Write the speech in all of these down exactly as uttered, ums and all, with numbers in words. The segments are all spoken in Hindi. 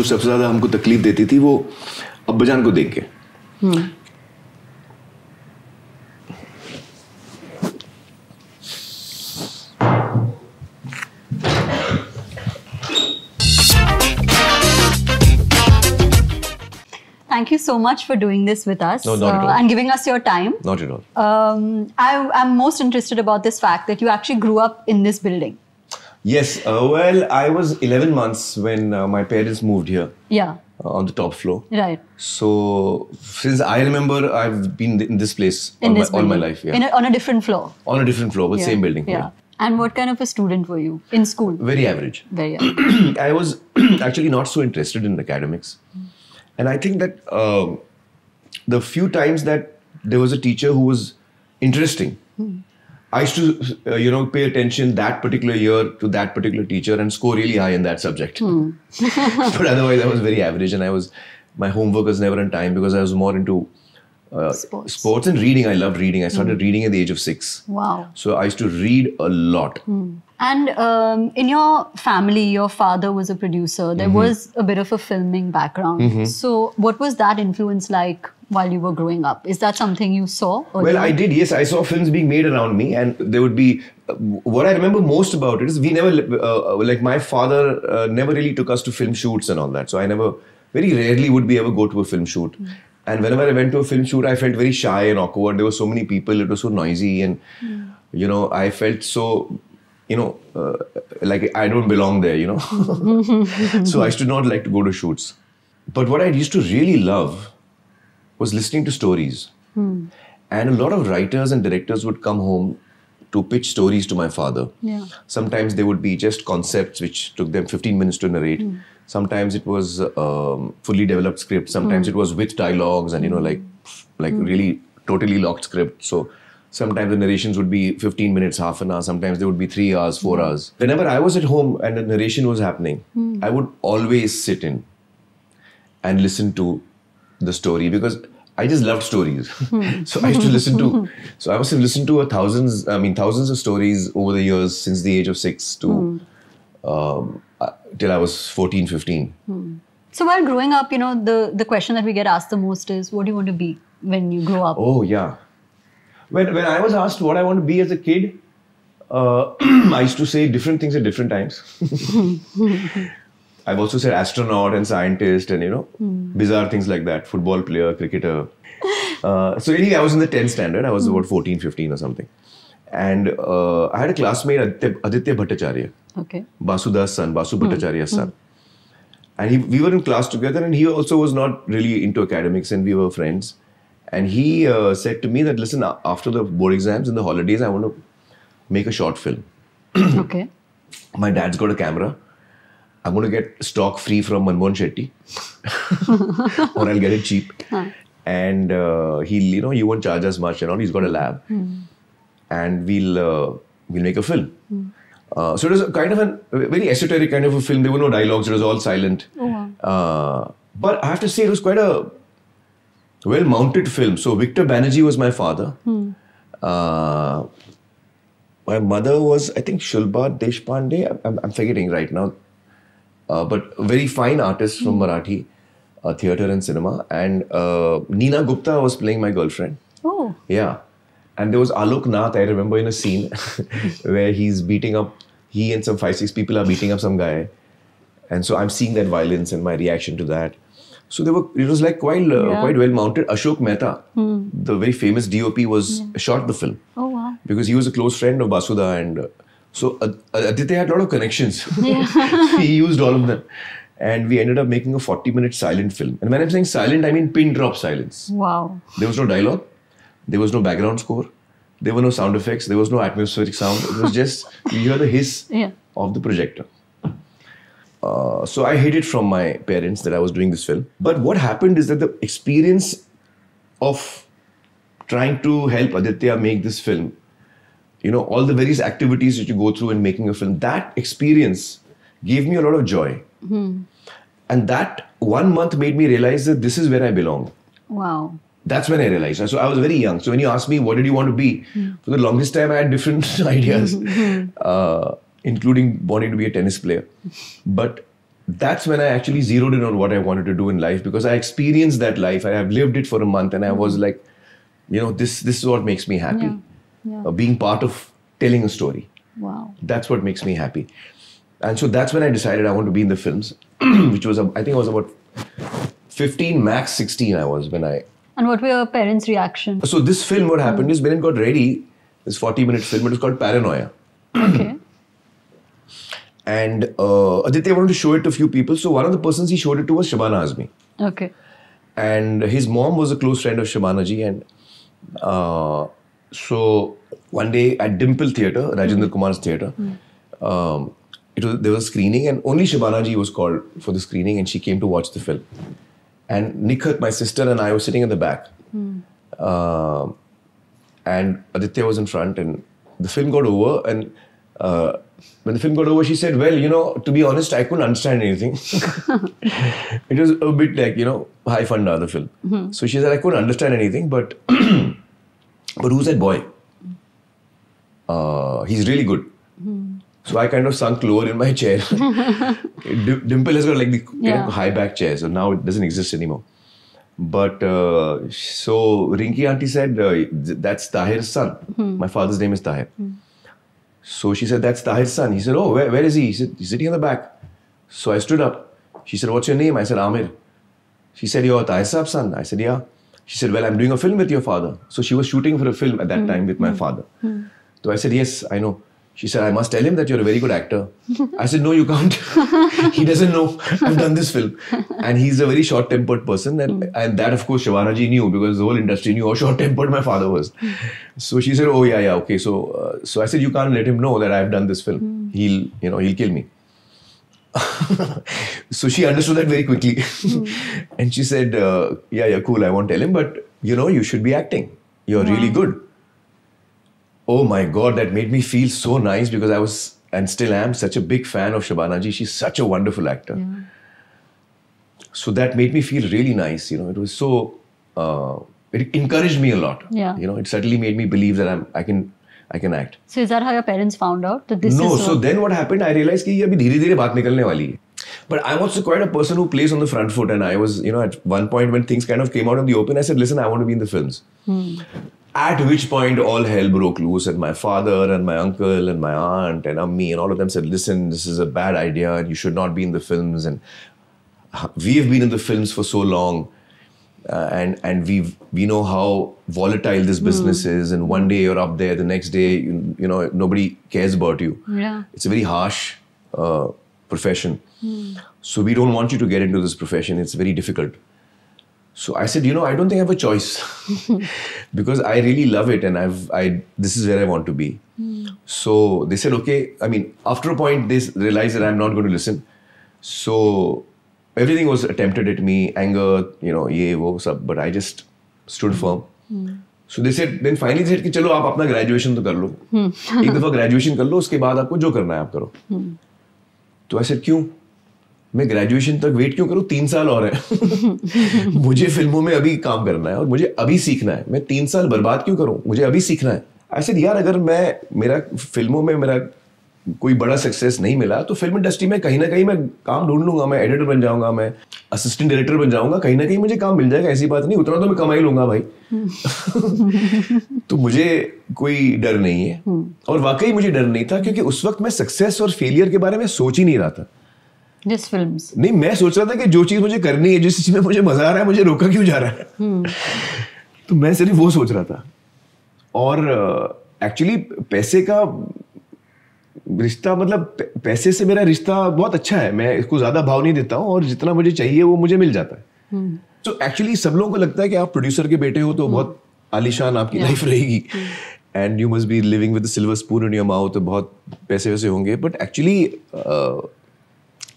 जो सबसे ज्यादा हमको तकलीफ देती थी वो अब्बाजान को देख के, Thank you so much for doing this with us no, not uh, at all. And giving us your time. Not at all. Um, I, I'm most interested about this fact that you actually grew up in this building. Yes. Uh, well, I was eleven months when uh, my parents moved here. Yeah. Uh, on the top floor. Right. So since I remember, I've been in this place in all, this my, all my life. Yeah. In a, on a different floor. On a different floor, but yeah. same building. Yeah. yeah. And what kind of a student were you in school? Very average. Very average. I was actually not so interested in academics. Mm. And I think that uh, the few times that there was a teacher who was interesting, hmm. I used to, uh, you know, pay attention that particular year to that particular teacher and score really high in that subject. Hmm. But otherwise, I was very average, and I was, my homework was never on time because I was more into uh, sports. sports and reading. I loved reading. I started hmm. reading at the age of six. Wow. So I used to read a lot. Hmm. And um, in your family, your father was a producer. There mm-hmm. was a bit of a filming background. Mm-hmm. So what was that influence like while you were growing up? Is that something you saw? Or well, you I did, yes. I saw films being made around me, and there would be, uh, what I remember most about it is we never, uh, like my father uh, never really took us to film shoots and all that. So I never, very rarely would we ever go to a film shoot. Mm-hmm. And whenever I went to a film shoot, I felt very shy and awkward. There were so many people, it was so noisy and, mm. you know, I felt so... You know, uh, like I don't belong there, you know. So I used to not like to go to shoots. But what I used to really love was listening to stories. Hmm. And a lot of writers and directors would come home to pitch stories to my father. Yeah. Sometimes they would be just concepts which took them fifteen minutes to narrate. Hmm. Sometimes it was um, fully developed script. Sometimes hmm. it was with dialogues and, you know, like, like hmm. really totally locked script. So. Sometimes the narrations would be fifteen minutes, half an hour. Sometimes they would be three hours, four mm. hours. Whenever I was at home and the narration was happening, mm. I would always sit in and listen to the story because I just loved stories. Mm. So I used to listen to, so I must have listened to a thousands, I mean thousands of stories over the years since the age of six to, mm. um, uh, till I was fourteen, fifteen. Mm. So while growing up, you know, the, the question that we get asked the most is, what do you want to be when you grow up? Oh, yeah. When, when I was asked what I want to be as a kid, uh, I used to say different things at different times. I've also said astronaut and scientist and, you know, mm. bizarre things like that. Football player, cricketer. Uh, so anyway, I was in the tenth standard. I was mm. about fourteen, fifteen or something. And uh, I had a classmate, Aditya Bhattacharya. Okay. Basuda's son, Basu Bhattacharya's mm. son. And he, we were in class together and he also was not really into academics and we were friends. And he uh, said to me that, listen, after the board exams and the holidays, I want to make a short film. Okay. My dad's got a camera. I'm going to get stock free from Manmohan Shetty. Or I'll get it cheap. Huh. And uh, he, you know, he won't charge us much and all. He's got a lab. Mm. And we'll, uh, we'll make a film. Mm. Uh, so it was a kind of a very esoteric kind of a film. There were no dialogues. It was all silent. Oh, wow. uh, but I have to say, it was quite a... well-mounted film. So Victor Banerjee was my father. Hmm. Uh, my mother was, I think, Shulba Deshpande. I'm, I'm forgetting right now. Uh, but a very fine artist from hmm. Marathi uh, theatre and cinema. And uh, Nina Gupta was playing my girlfriend. Oh. Yeah. And there was Alok Nath, I remember, in a scene where he's beating up, he and some five, six people are beating up some guy. And so I'm seeing that violence and my reaction to that. So they were, it was like quite, uh, yeah. quite well mounted. Ashok Mehta, hmm. the very famous D O P, was yeah. shot the film. Oh wow! Because he was a close friend of Basuda, and uh, so Ad Aditya had a lot of connections. Yeah. He used all of them, and we ended up making a forty-minute silent film. And when I'm saying silent, I mean pin drop silence. Wow! There was no dialogue. There was no background score. There were no sound effects. There was no atmospheric sound. It was just you hear the hiss yeah. of the projector. Uh, so I hid it from my parents that I was doing this film. But what happened is that the experience of trying to help Aditya make this film, you know, all the various activities that you go through in making a film, that experience gave me a lot of joy. Mm-hmm. And that one month made me realize that this is where I belong. Wow. That's when I realized. So I was very young. So when you asked me, what did you want to be? Mm-hmm. For the longest time, I had different ideas. Mm-hmm. uh, including wanting to be a tennis player. But that's when I actually zeroed in on what I wanted to do in life, because I experienced that life. I have lived it for a month and I was like, you know, this, this is what makes me happy. Yeah. Yeah. Uh, being part of telling a story. Wow. That's what makes me happy. And so that's when I decided I want to be in the films, which was, I think I was about fifteen, max sixteen I was when I... And what were your parents' reaction? So this film, what happened is when it got ready, this forty minute film, it was called Paranoia. Okay. And uh, Aditya wanted to show it to a few people. So one of the persons he showed it to was Shabana Azmi. Okay. And his mom was a close friend of Shabana ji. And uh, so one day at Dimple Theatre, Rajinder mm. Kumar's theatre, mm. um, it was, there was a screening and only Shabana ji was called for the screening and she came to watch the film. And Nikhat, my sister, and I were sitting in the back. Mm. Uh, and Aditya was in front and the film got over and uh, when the film got over, she said, well, you know, to be honest, I couldn't understand anything. It was a bit like, you know, high funda, the film. Mm-hmm. So she said, I couldn't understand anything, but but who's that boy? Uh, he's really good. Mm-hmm. So I kind of sunk lower in my chair. Dimple has got like the yeah. kind of high back chair, so now it doesn't exist anymore. But uh, so Rinki auntie said, uh, that's Tahir's son. Mm-hmm. My father's name is Tahir. Mm-hmm. So she said, that's Tahir's son. He said, oh, where, where is he? He said, he's sitting in the back. So I stood up. She said, what's your name? I said, Aamir. She said, you're Tahir Saab's son. I said, yeah. She said, well, I'm doing a film with your father. So she was shooting for a film at that mm. time with my mm. father. Mm. So I said, yes, I know. She said, I must tell him that you're a very good actor. I said, no, you can't. He doesn't know. I've done this film. And he's a very short-tempered person. And, mm. and that, of course, Shabana ji knew because the whole industry knew how short-tempered my father was. So she said, oh, yeah, yeah, okay. So uh, so I said, you can't let him know that I've done this film. Mm. He'll, you know, he'll kill me. So she understood that very quickly. Mm. And she said, uh, yeah, yeah, cool. I won't tell him. But, you know, you should be acting. You're wow. really good. Oh my God, that made me feel so nice because I was, and still am, such a big fan of Shabana ji. She's such a wonderful actor. Yeah. So that made me feel really nice, you know. It was so, uh, it encouraged me a lot. Yeah. You know, it certainly made me believe that I'm, I can, I can act. So is that how your parents found out that this no, is? No, so then what happened, I realized that abhi dheere dheere baat nikalne wali hai. But I'm also quite a person who plays on the front foot and I was, you know, at one point when things kind of came out in the open, I said, listen, I want to be in the films. Hmm. At which point all hell broke loose and my father and my uncle and my aunt and Ammi and all of them said, listen, this is a bad idea and you should not be in the films and we've been in the films for so long uh, and, and we we know how volatile this business mm. is and one day you're up there, the next day, you, you know, nobody cares about you. Yeah. It's a very harsh uh, profession. Mm. So we don't want you to get into this profession. It's very difficult. So I said, you know, I don't think I have a choice because I really love it and I've, I, this is where I want to be. Mm. So they said, okay, I mean, after a point, they realized that I'm not going to listen. So everything was attempted at me, anger, you know, ye wo sab, but I just stood firm. Mm. So they said, then finally they said, ki, chalo, aap apna graduation to kar lo. Ek dafa graduation kar lo, uske baad aapko jo karna hai, aap karo. Mm. So I said, kyun? मैं ग्रेजुएशन तक वेट क्यों करूँ, तीन साल और है. मुझे फिल्मों में अभी काम करना है और मुझे अभी सीखना है. मैं तीन साल बर्बाद क्यों करूँ, मुझे अभी सीखना है. आई सेड यार, अगर मैं मेरा फिल्मों में मेरा कोई बड़ा सक्सेस नहीं मिला तो फिल्म इंडस्ट्री में कहीं ना कहीं मैं काम ढूंढ लूंगा. मैं एडिटर बन जाऊँगा, मैं असिस्टेंट डायरेक्टर बन जाऊँगा, कहीं ना कहीं मुझे काम मिल जाएगा. ऐसी बात नहीं, उतना तो मैं कमा ही लूँगा भाई. तो मुझे कोई डर नहीं है और वाकई मुझे डर नहीं था क्योंकि उस वक्त मैं सक्सेस और फेलियर के बारे में सोच ही नहीं रहा था. जिस फिल्म्स नहीं, मैं सोच रहा था कि जो चीज मुझे करनी है, जिस चीज में मुझे मजा आ रहा है, मुझे रोका क्यों जा रहा है. hmm. तो मैं सिर्फ वो सोच रहा था. और एक्चुअली uh, पैसे का रिश्ता, मतलब पैसे से मेरा रिश्ता बहुत अच्छा है. मैं इसको ज्यादा भाव नहीं देता हूँ और जितना मुझे चाहिए वो मुझे मिल जाता है. तो hmm. एक्चुअली so, सब लोगों को लगता है कि आप प्रोड्यूसर के बेटे हो तो hmm. बहुत आलीशान आपकी yeah. लाइफ रहेगी and you must be living with a silver spoon in your mouth, बहुत पैसे वैसे होंगे. बट एक्चुअली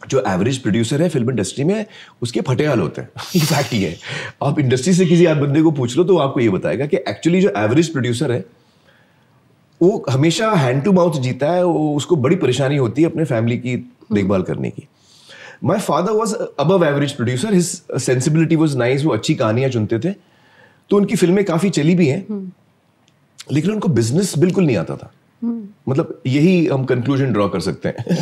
जो एवरेज प्रोड्यूसर है फिल्म इंडस्ट्री में, उसके फटे हाल होते हैं. ये फैक्ट ही है. आप इंडस्ट्री से किसी आध बंदे को पूछ लो तो आपको ये बताएगा कि एक्चुअली जो एवरेज प्रोड्यूसर है वो हमेशा हैंड टू माउथ जीता है. वो उसको बड़ी परेशानी होती है अपने फैमिली की देखभाल करने की. My father was above average producer, his sensibility was nice. वो अच्छी कहानियाँ चुनते थे तो उनकी फिल्में काफ़ी चली भी हैं, लेकिन उनको बिजनेस बिल्कुल नहीं आता था. मतलब यही हम कंक्लूजन ड्रॉ कर सकते हैं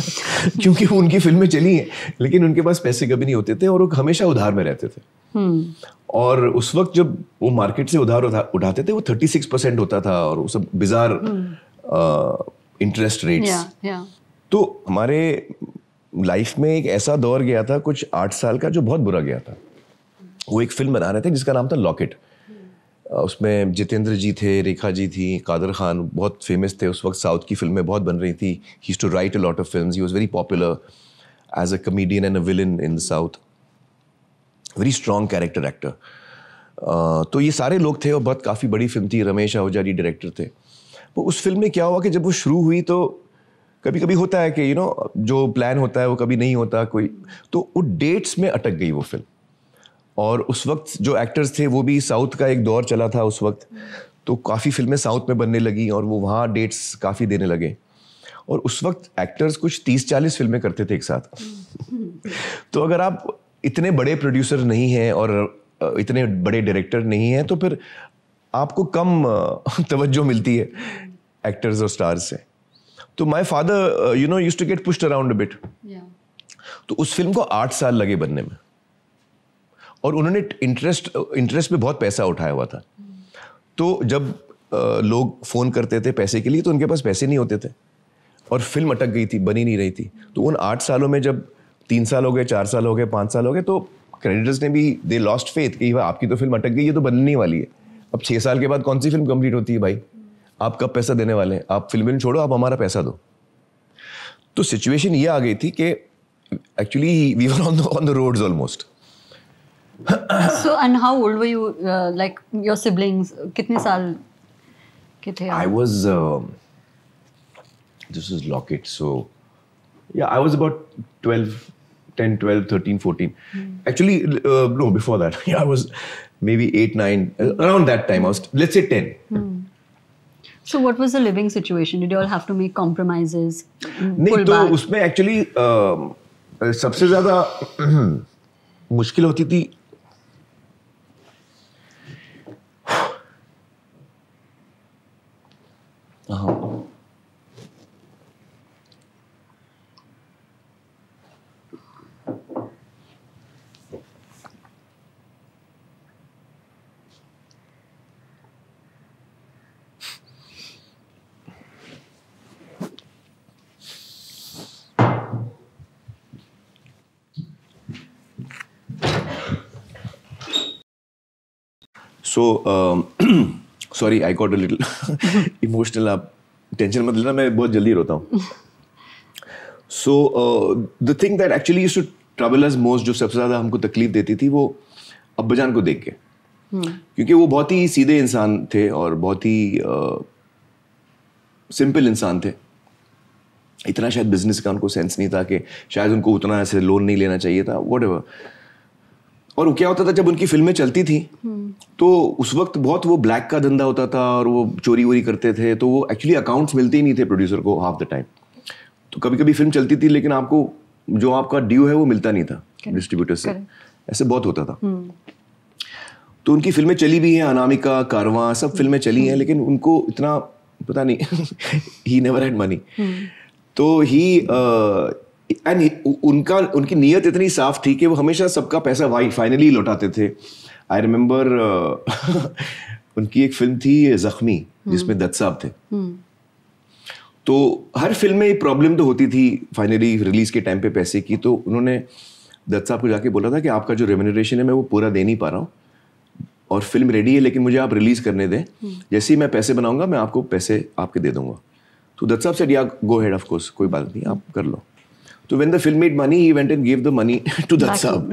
क्योंकि उनकी फिल्में चली हैं लेकिन उनके पास पैसे कभी नहीं होते थे और वो हमेशा उधार में रहते थे। और उस वक्त जब वो मार्केट से उधार उठाते थे वो छत्तीस परसेंट होता था और वो सब बिजार इंटरेस्ट रेट्स। तो हमारे लाइफ में एक ऐसा दौर गया था कुछ आठ साल का जो बहुत बुरा गया था। वो एक फिल्म बना रहे थे जिसका नाम था लॉकेट। उसमें जितेंद्र जी थे, रेखा जी थी, कादर खान बहुत फेमस थे उस वक्त, साउथ की फिल्में बहुत बन रही थी। He used to write a lot of films, he was very popular as a comedian and a villain in the south, very strong character actor. तो ये सारे लोग थे और बहुत काफ़ी बड़ी फिल्म थी। रमेश आहूजा जी डायरेक्टर थे। वो उस फिल्म में क्या हुआ कि जब वो शुरू हुई तो कभी कभी होता है कि यू नो जो प्लान होता है वो कभी नहीं होता कोई, तो वो डेट्स में अटक गई वो फिल्म। और उस वक्त जो एक्टर्स थे वो भी, साउथ का एक दौर चला था उस वक्त, तो काफ़ी फिल्में साउथ में बनने लगी और वो वहाँ डेट्स काफ़ी देने लगे। और उस वक्त एक्टर्स कुछ तीस चालीस फिल्में करते थे एक साथ तो अगर आप इतने बड़े प्रोड्यूसर नहीं हैं और इतने बड़े डायरेक्टर नहीं हैं तो फिर आपको कम तवज्जो मिलती है एक्टर्स और स्टार्स से। तो my father you know used to get pushed around a bit. तो उस फिल्म को आठ साल लगे बनने में और उन्होंने इंटरेस्ट इंटरेस्ट में बहुत पैसा उठाया हुआ था। तो जब आ, लोग फ़ोन करते थे पैसे के लिए तो उनके पास पैसे नहीं होते थे और फिल्म अटक गई थी, बनी नहीं रही थी। तो उन आठ सालों में जब तीन साल हो गए, चार साल हो गए, पाँच साल हो गए, तो क्रेडिटर्स ने भी दे लॉस्ट फेथ कि भाई आपकी तो फिल्म अटक गई है, तो बनने वाली है। अब छः साल के बाद कौन सी फिल्म कंप्लीट होती है भाई? आप कब पैसा देने वाले हैं? आप फिल्म छोड़ो, आप हमारा पैसा दो। तो सिचुएशन ये आ गई थी कि actually we were on on the roads almost. So and how old were you? Uh, like your siblings? कितने साल के थे? I was. Uh, this is Locket. So yeah, I was about twelve, ten, twelve, thirteen, fourteen. Hmm. Actually, uh, no, before that. Yeah, I was maybe eight, nine. Around that time, I was. Let's say ten. Hmm. So what was the living situation? Did you all have to make compromises? नहीं तो उसमें actually uh, सबसे ज़्यादा मुश्किल होती थी So, um, sorry, I got a little emotional. आप टेंशन मत लेना, मैं बहुत जल्दी रोता हूँ। So, uh, the thing that actually used to trouble us most, जो सबसे ज़्यादा हमको तकलीफ देती थी वो अब्बा जान को देख के, क्योंकि वो बहुत ही सीधे इंसान थे और बहुत ही सिंपल uh, इंसान थे। इतना शायद बिजनेस का उनको सेंस नहीं था कि शायद उनको उतना ऐसे लोन नहीं लेना चाहिए था, whatever। और क्या होता था जब उनकी फिल्में चलती थी तो उस वक्त बहुत वो ब्लैक का धंधा होता था और वो चोरी वोरी करते थे, तो वो एक्चुअली अकाउंट्स मिलते ही नहीं थे प्रोड्यूसर को हाफ द टाइम। तो कभी कभी फिल्म चलती थी लेकिन आपको जो आपका ड्यू है वो मिलता नहीं था डिस्ट्रीब्यूटर से, ऐसे बहुत होता था। तो उनकी फिल्में चली भी हैं, अनामिका, कारवां, सब फिल्में चली हैं लेकिन उनको इतना पता नहीं, ही नेवर हैड मनी। तो ही एंड उनका उनकी नीयत इतनी साफ थी कि वो हमेशा सबका पैसा फाइनली लौटाते थे। आई रिमेम्बर उनकी एक फिल्म थी जख्मी जिसमें दत्त साहब थे। तो हर फिल्म में प्रॉब्लम तो होती थी फाइनली रिलीज के टाइम पे पैसे की। तो उन्होंने दत्त साहब को जाके बोला था कि आपका जो रेम्यूनरेशन है मैं वो पूरा दे नहीं पा रहा हूँ और फिल्म रेडी है लेकिन मुझे आप रिलीज करने दें, जैसे ही मैं पैसे बनाऊँगा मैं आपको पैसे आपके दे दूँगा। तो दत्त साहब सेड या गो हेड, ऑफ कोर्स, कोई बात नहीं, आप कर लो। तो when the film made money, he went and gave the money to Dutt साहब।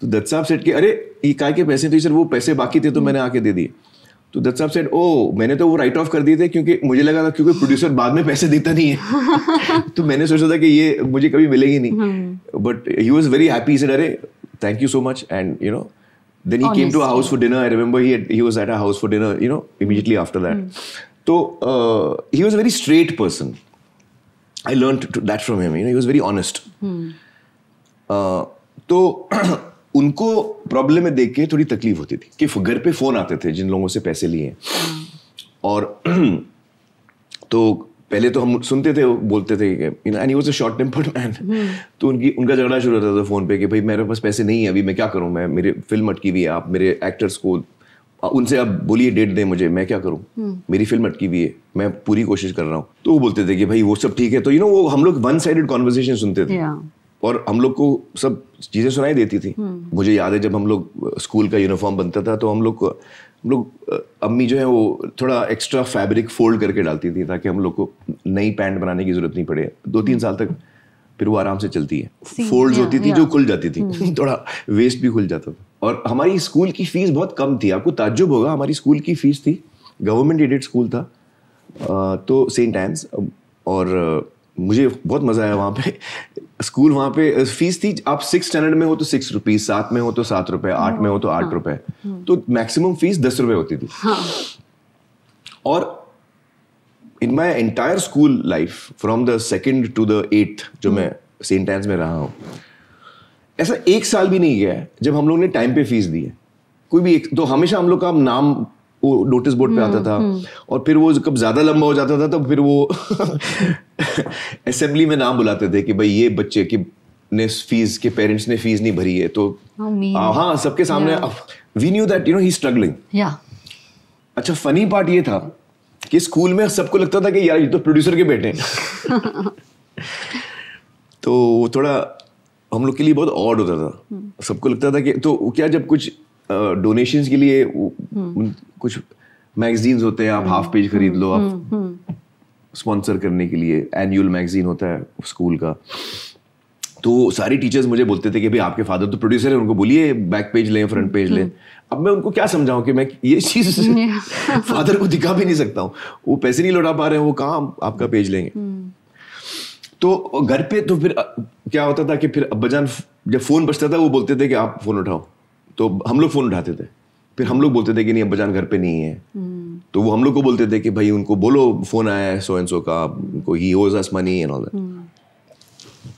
तो Dutt साहब said कि अरे ये काय के पैसे थे सर, वो पैसे बाकी थे तो मैंने आके दे दिए। तो Dutt साहब said ओ मैंने तो वो राइट ऑफ कर दिए थे क्योंकि मुझे लगा था, क्योंकि प्रोड्यूसर बाद में पैसे देता नहीं है तो मैंने सोचा था कि ये मुझे कभी मिलेगी नहीं, but he was very happy. he said अरे thank you so much and you know then he came to our house for dinner. I remember he he was at our house for dinner you know immediately after that. तो he was a very straight person. I learned to, that from him. You know, he was very honest. Hmm. Uh, तो उनको प्रॉब्लम में देख के थोड़ी तकलीफ होती थी कि घर पे फ़ोन आते थे जिन लोगों से पैसे लिए और तो पहले तो हम सुनते थे, बोलते थे कि and he was a short tempered man, तो उनकी उनका झगड़ा शुरू होता था फोन पे कि भाई मेरे पास पैसे नहीं है अभी, मैं क्या करूं, मैं मेरी फिल्म अटकी हुई है, आप मेरे एक्टर्स को उनसे आप बोलिए डेट दें मुझे, मैं क्या करूं, मेरी फिल्म अटकी हुई है, मैं पूरी कोशिश कर रहा हूं। तो वो बोलते थे कि भाई वो सब ठीक है, तो यू नो वो हम लोग वन साइडेड कॉन्वर्सेशन सुनते थे और हम लोग को सब चीज़ें सुनाई देती थी। मुझे याद है जब हम लोग स्कूल का यूनिफॉर्म बनता था तो हम लोग हम लोग अम्मी जो है वो थोड़ा एक्स्ट्रा फैब्रिक फोल्ड करके डालती थी ताकि हम लोग को नई पैंट बनाने की जरूरत नहीं पड़े। दो तीन साल तक फिर वो आराम से चलती है, फोल्ड्स होती थी जो खुल जाती थी, थोड़ा वेस्ट भी खुल जाता था। और हमारी स्कूल की फीस बहुत कम थी, आपको ताज्जुब होगा, हमारी स्कूल की फीस थी, गवर्नमेंट एडेड स्कूल था तो सेंट एंस, और मुझे बहुत मज़ा आया वहाँ पे। स्कूल वहाँ पे फीस थी, आप सिक्स स्टैंडर्ड में हो तो सिक्स रुपीज़, सात में हो तो सात रुपए, आठ में हो तो आठ रुपए, तो मैक्सिमम फीस दस रुपए होती थी। और in my entire school life from the second to the eighth जो मैं सेंट एंस में रहा हूँ, ऐसा एक साल भी नहीं गया है जब हम लोग ने टाइम पे फीस दी है, कोई भी एक। तो हमेशा हम लोग का नाम वो नोटिस बोर्ड पे आता था और फिर वो कब ज़्यादा लंबा हो जाता था तब फिर वो असेंबली में नाम बुलाते थे कि भाई ये बच्चे की ने फीस के पेरेंट्स ने फीस नहीं भरी है, तो हाँ सबके सामने we knew that you know he struggling. अच्छा फनी पार्ट ये था कि स्कूल में सबको लगता था कि यार ये तो प्रोड्यूसर के बेटे हैं तो थोड़ा हम लोग के लिए बहुत ऑड होता था, सबको लगता था कि तो क्या जब कुछ डोनेशंस के लिए कुछ मैगजीन्स होते हैं, आप हाफ पेज खरीद लो, आप स्पॉन्सर करने के लिए एनुअल मैगजीन होता है स्कूल का, तो सारे टीचर्स मुझे बोलते थे कि भाई आपके फादर तो प्रोड्यूसर हैं, उनको बोलिए बैक पेज लें, फ्रंट पेज लें। अब मैं उनको क्या समझाऊं कि मैं ये चीज़ फादर को दिखा भी नहीं सकता हूँ, वो पैसे नहीं लौटा पा रहे हैं, वो कहाँ आपका पेज लेंगे। तो घर पे तो फिर क्या होता था कि फिर अब्बा जान जब फ़ोन बजता था वो बोलते थे कि आप फ़ोन उठाओ, तो हम लोग फ़ोन उठाते थे, फिर हम लोग बोलते थे कि नहीं अब्बा जान घर पे नहीं है, तो वो हम लोग को बोलते थे कि भाई उनको बोलो फ़ोन आया है सो एंड सो का, उनको ही owes us money and all that.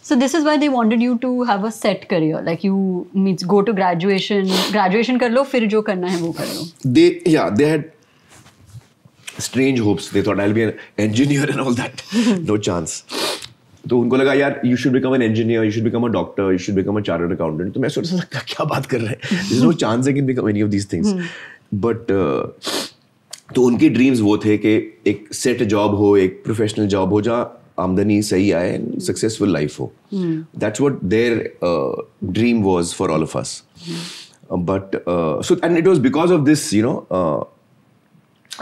So this is why they wanted you to have a set career, like you means go to graduation, graduation कर लो फिर जो करना है वो कर लो। They yeah they had strange hopes, they thought I'll be an engineer and all that, no chance. तो उनको लगा यार you should become an engineer, you should become a doctor, you should become a chartered accountant. तो मैं सोचता था क्या बात कर रहे हैं, no chance I can become any of these things. But तो उनके ड्रीम्स वो थे कि एक सेट जॉब हो, एक प्रोफेशनल जॉब हो जहाँ आमदनी सही आए, सक्सेसफुल लाइफ हो। That's what their dream was for all of us. But so and it was because of this you know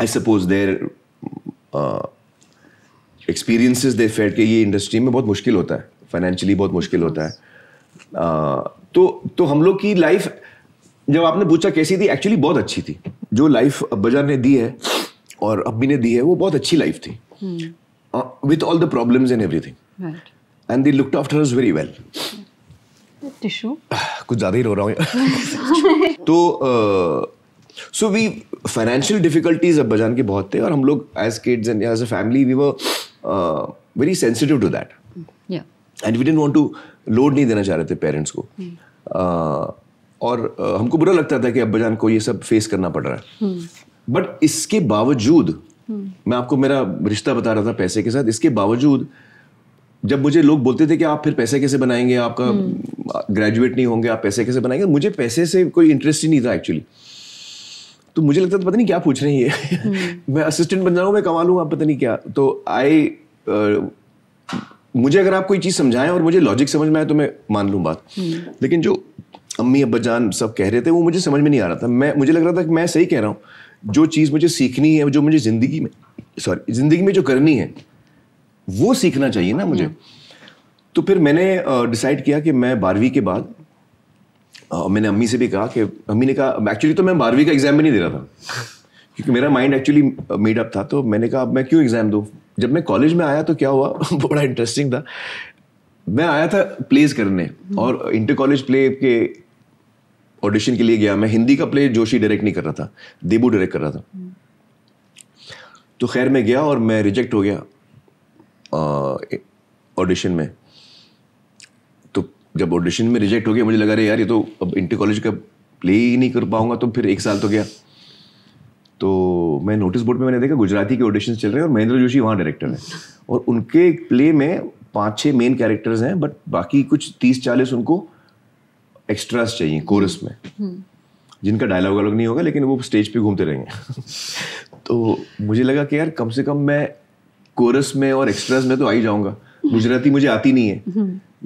I suppose their experiences they felt कि ये इंडस्ट्री में बहुत मुश्किल होता है, फाइनेंशियली बहुत मुश्किल होता है। आ, तो तो हम लोग की लाइफ जब आपने पूछा कैसी थी, एक्चुअली बहुत अच्छी थी। जो लाइफ अब्बाजान ने दी है और अम्मी ने दी है वो बहुत अच्छी लाइफ थी, with all the problems and everything, and they looked after us very well. Tissue कुछ ज़्यादा ही रो रहा हूँ। तो uh, so we financial difficulties अब्बाजान के बहुत थे और हम लोग as kids and as a family we were very sensitive to that and we didn't want to load नहीं देना चाह रहे थे पेरेंट्स को। hmm. uh, और uh, हमको बुरा लगता था कि अब्बाजान को ये सब फेस करना पड़ रहा है। But hmm. इसके बावजूद hmm. मैं आपको मेरा रिश्ता बता रहा था पैसे के साथ, इसके बावजूद जब मुझे लोग बोलते थे कि आप फिर पैसे कैसे बनाएंगे, आपका ग्रेजुएट hmm. नहीं होंगे, आप पैसे कैसे बनाएंगे, मुझे पैसे से कोई इंटरेस्ट ही नहीं था एक्चुअली। तो मुझे लगता था पता नहीं क्या पूछ रही है, मैं असिस्टेंट बन जाऊँ, मैं कमा लूँ, आप पता नहीं क्या। तो आई uh, मुझे अगर आप कोई चीज़ समझाएं और मुझे लॉजिक समझ में आए तो मैं मान लूँ बात। लेकिन जो अम्मी अब्बाजान सब कह रहे थे वो मुझे समझ में नहीं आ रहा था। मैं मुझे लग रहा था कि मैं सही कह रहा हूँ, जो चीज़ मुझे सीखनी है, जो मुझे ज़िंदगी में सॉरी ज़िंदगी में जो करनी है वो सीखना चाहिए ना मुझे। तो फिर मैंने डिसाइड uh, किया कि मैं बारहवीं के बाद Uh, मैंने अम्मी से भी कहा कि अम्मी ने कहा एक्चुअली तो मैं बारहवीं का एग्जाम भी नहीं दे रहा था क्योंकि मेरा माइंड एक्चुअली मेड अप था। तो मैंने कहा अब मैं क्यों एग्जाम दूँ। जब मैं कॉलेज में आया तो क्या हुआ बड़ा इंटरेस्टिंग था। मैं आया था प्लेज करने hmm. और इंटर कॉलेज प्ले के ऑडिशन के लिए गया। मैं हिंदी का प्ले जोशी डायरेक्ट नहीं कर रहा था, देबू डायरेक्ट कर रहा था। hmm. तो खैर मैं गया और मैं रिजेक्ट हो गया ऑडिशन में। जब ऑडिशन में रिजेक्ट हो गया मुझे लगा रहा यार ये तो अब इंटर कॉलेज का प्ले ही नहीं कर पाऊंगा। तो फिर एक साल तो गया। तो मैं नोटिस बोर्ड में मैंने देखा गुजराती के ऑडिशन चल रहे हैं और महेंद्र जोशी वहाँ डायरेक्टर हैं और उनके एक प्ले में पाँच छः मेन कैरेक्टर्स हैं बट बाकी कुछ तीस चालीस उनको एक्स्ट्रास चाहिए कोरस में जिनका डायलॉग वालॉग नहीं होगा लेकिन वो स्टेज पे घूमते रहेंगे तो मुझे लगा कि यार कम से कम मैं कोरस में और एक्स्ट्रास में तो आ ही जाऊँगा, गुजराती मुझे आती नहीं है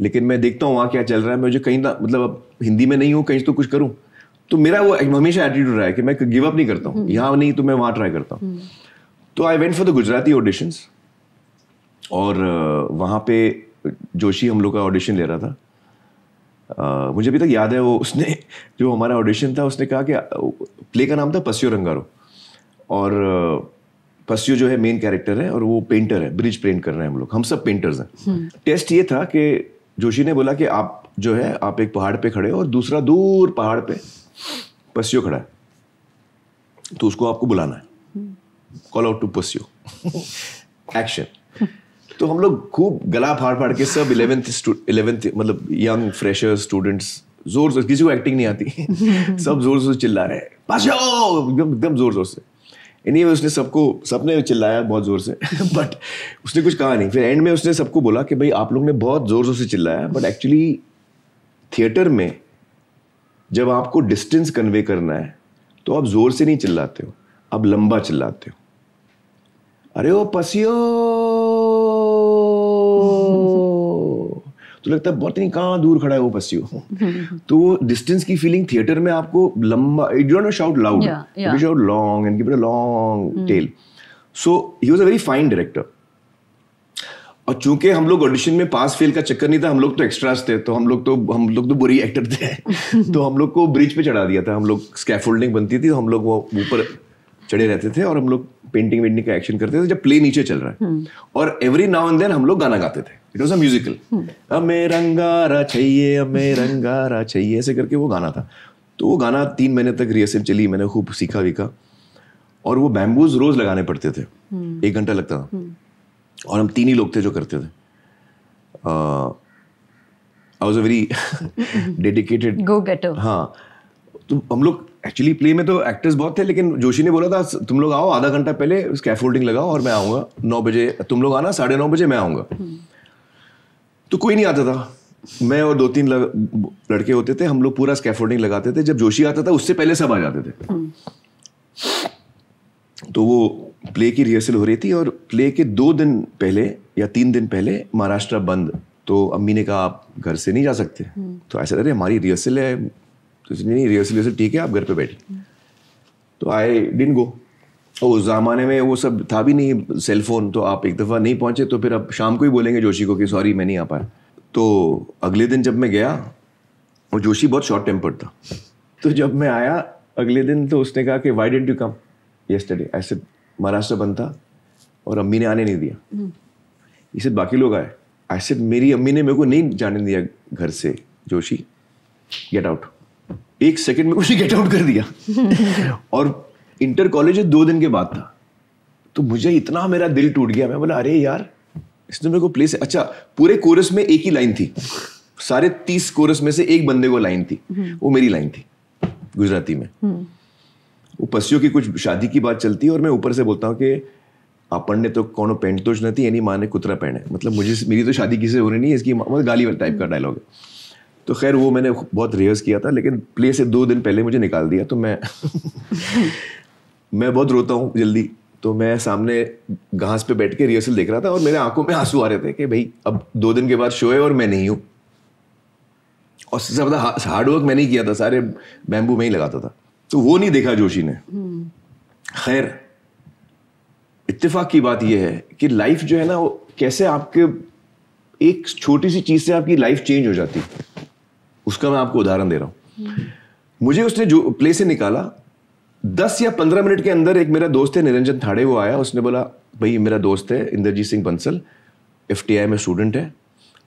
लेकिन मैं देखता हूँ वहाँ क्या चल रहा है, मुझे कहीं ना मतलब अब हिंदी में नहीं हूँ कहीं तो कुछ करूँ, तो मेरा वो हमेशा एटीट्यूड रहा है कि मैं गिव अप नहीं करता हूँ, यहाँ नहीं तो मैं वहाँ ट्राई करता हूँ। तो I went for the Gujarati auditions और वहाँ पे जोशी हम लोग का ऑडिशन ले रहा था। आ, मुझे अभी तक याद है वो उसने जो हमारा ऑडिशन था उसने कहा कि प्ले का नाम था पस्यो रंगारो और पस्यो जो है मेन कैरेक्टर है और वो पेंटर है, ब्रिज पेंट कर रहे हैं हम लोग, हम सब पेंटर्स हैं। टेस्ट ये था कि जोशी ने बोला कि आप जो है आप एक पहाड़ पे खड़े हो और दूसरा दूर पहाड़ पे पस्यो खड़ा है तो उसको आपको बुलाना है, कॉल आउट टू पस्यो एक्शन। तो हम लोग खूब गला फाड़ फाड़ के सब इलेवेंथ मतलब यंग फ्रेशर स्टूडेंट्स जोर जोर, किसी को एक्टिंग नहीं आती सब जोर जोर चिल्ला रहे हैं पस्यो एकदम एकदम जोर जोर से। एनीवे उसने सबको सबने चिल्लाया बहुत ज़ोर से बट उसने कुछ कहा नहीं। फिर एंड में उसने सबको बोला कि भाई आप लोग ने बहुत ज़ोर ज़ोर से चिल्लाया बट एक्चुअली थिएटर में जब आपको डिस्टेंस कन्वे करना है तो आप ज़ोर से नहीं चिल्लाते हो, आप लंबा चिल्लाते हो, अरे ओ पस्यो तो लगता है बहुत नहीं कहाँ दूर खड़ा है वो पस्यो तो वो डिस्टेंस की फीलिंग थिएटर में आपको लंबा, you don't know shout loud, you shout long and give it a long tail. So he was a very fine director और चूंकि हम लोग ऑडिशन में पास फेल का चक्कर नहीं था, हम लोग तो एक्स्ट्रास थे तो हम लोग तो हम लोग तो बुरी एक्टर थे तो हम लोग को ब्रिज पे चढ़ा दिया था, हम लोग स्कैफोल्डिंग बनती थी तो हम लोग वो ऊपर चढ़े रहते थे और हम लोग पेंटिंग वेंटिंग का एक्शन करते थे जब प्ले नीचे चल रहा है और एवरी नाउ एंड देन हम लोग गाना गाते थे। इट वॉज अ म्यूजिकल, हमें रंगारा चाहिए हमें रंगारा चाहिए ऐसे करके वो गाना था। तो वो गाना तीन महीने तक रिहर्सल चली, मैंने खूब सीखा वीखा और वो बैम्बूज रोज लगाने पड़ते थे, एक घंटा लगता था और हम तीन ही लोग थे जो करते थे। I was a very dedicated go getter. हाँ तो हम लोग एक्चुअली प्ले में तो एक्टर्स बहुत थे लेकिन जोशी ने बोला था तुम लोग आओ आधा घंटा पहले स्कैफोल्डिंग लगाओ और मैं आऊँगा नौ बजे, तुम लोग आना साढ़े नौ बजे मैं आऊँगा। तो कोई नहीं आता था, मैं और दो तीन लड़के होते थे, हम लोग पूरा स्कैफोल्डिंग लगाते थे, जब जोशी आता था उससे पहले सब आ जाते थे। तो वो प्ले की रिहर्सल हो रही थी और प्ले के दो दिन पहले या तीन दिन पहले महाराष्ट्र बंद, तो अम्मी ने कहा आप घर से नहीं जा सकते, तो ऐसा अरे हमारी रिहर्सल है तो नहीं रिहर्सल रिहर्सल ठीक है आप घर पे बैठे। तो आई डिडंट गो, और उस ज़माने में वो सब था भी नहीं सेलफोन, तो आप एक दफ़ा नहीं पहुँचे तो फिर अब शाम को ही बोलेंगे जोशी को कि सॉरी मैं नहीं आ पाया। तो अगले दिन जब मैं गया और जोशी बहुत शॉर्ट टेम्पर्ड था, तो जब मैं आया अगले दिन तो उसने कहा कि why didn't you come yesterday, I said Maharashtra बंद था और अम्मी ने आने नहीं दिया। आई सेड बाकी लोग आए, आई सेड मेरी अम्मी ने मेरे को नहीं जाने दिया घर से, जोशी गेट आउट, एक सेकंड में उसे गेट आउट कर दिया और इंटर कॉलेज दो दिन के बाद था। तो मुझे इतना मेरा दिल टूट गया, मैं बोला अरे यार इसने मेरे को प्लेस, अच्छा पूरे कोरस में एक ही लाइन थी, सारे तीस कोरस में से एक बंदे को लाइन थी, वो मेरी लाइन थी गुजराती में। वो पस्यो की कुछ शादी की बात चलती है और मैं ऊपर से बोलता हूँ कि अपन ने तो कोनो पेंट तो नहीं यानी माँ ने कुतरा पहने, मतलब मुझे मेरी तो शादी किसी से हो रही नहीं है, इसकी मतलब गाली टाइप का डायलॉग है। तो खैर वो मैंने बहुत रिहर्स किया था लेकिन प्ले से दो दिन पहले मुझे निकाल दिया। तो मैं मैं बहुत रोता हूँ जल्दी, तो मैं सामने घास पे बैठ के रिहर्सल देख रहा था और मेरे आंखों में आंसू आ रहे थे कि भाई अब दो दिन के बाद शो है और मैं नहीं हूँ, और सबसे ज़्यादा हार्डवर्क मैंने ही किया था, सारे बैम्बू में ही लगाता था। तो वो नहीं देखा जोशी ने। खैर इत्तेफाक की बात यह है कि लाइफ जो है ना वो कैसे आपके एक छोटी सी चीज़ से आपकी लाइफ चेंज हो जाती है, उसका मैं आपको उदाहरण दे रहा हूँ। मुझे उसने जो प्ले से निकाला दस या पंद्रह मिनट के अंदर एक मेरा दोस्त है निरंजन थाड़े, वो आया, उसने बोला भाई मेरा दोस्त है इंद्रजीत सिंह बंसल, एफटीआई में स्टूडेंट है,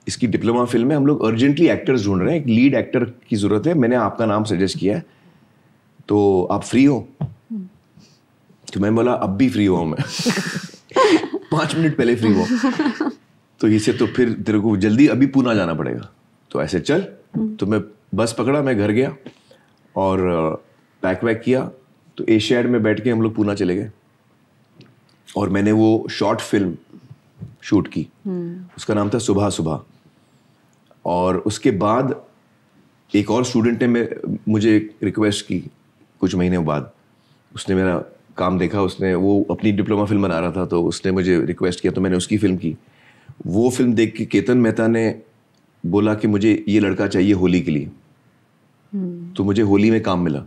इसकी डिप्लोमा फिल्म है, हम लोग अर्जेंटली एक्टर्स ढूंढ रहे हैं, एक लीड एक्टर की ज़रूरत है, मैंने आपका नाम सजेस्ट किया है तो आप फ्री हो? तो मैं बोला अब भी फ्री हुआ मैं पाँच मिनट पहले फ्री हुआ। तो इसे तो फिर तेरे को जल्दी अभी पूना जाना पड़ेगा, तो ऐसे चल। तो मैं बस पकड़ा, मैं घर गया और पैक वैक किया, तो एशियाड में बैठ के हम लोग पूना चले गए और मैंने वो शॉर्ट फिल्म शूट की, उसका नाम था सुबह सुबह। और उसके बाद एक और स्टूडेंट ने मुझे रिक्वेस्ट की कुछ महीने बाद, उसने मेरा काम देखा, उसने वो अपनी डिप्लोमा फिल्म बना रहा था तो उसने मुझे रिक्वेस्ट किया, तो मैंने उसकी फिल्म की। वो फिल्म देख के केतन मेहता ने बोला कि मुझे ये लड़का चाहिए होली के लिए, तो मुझे होली में काम मिला।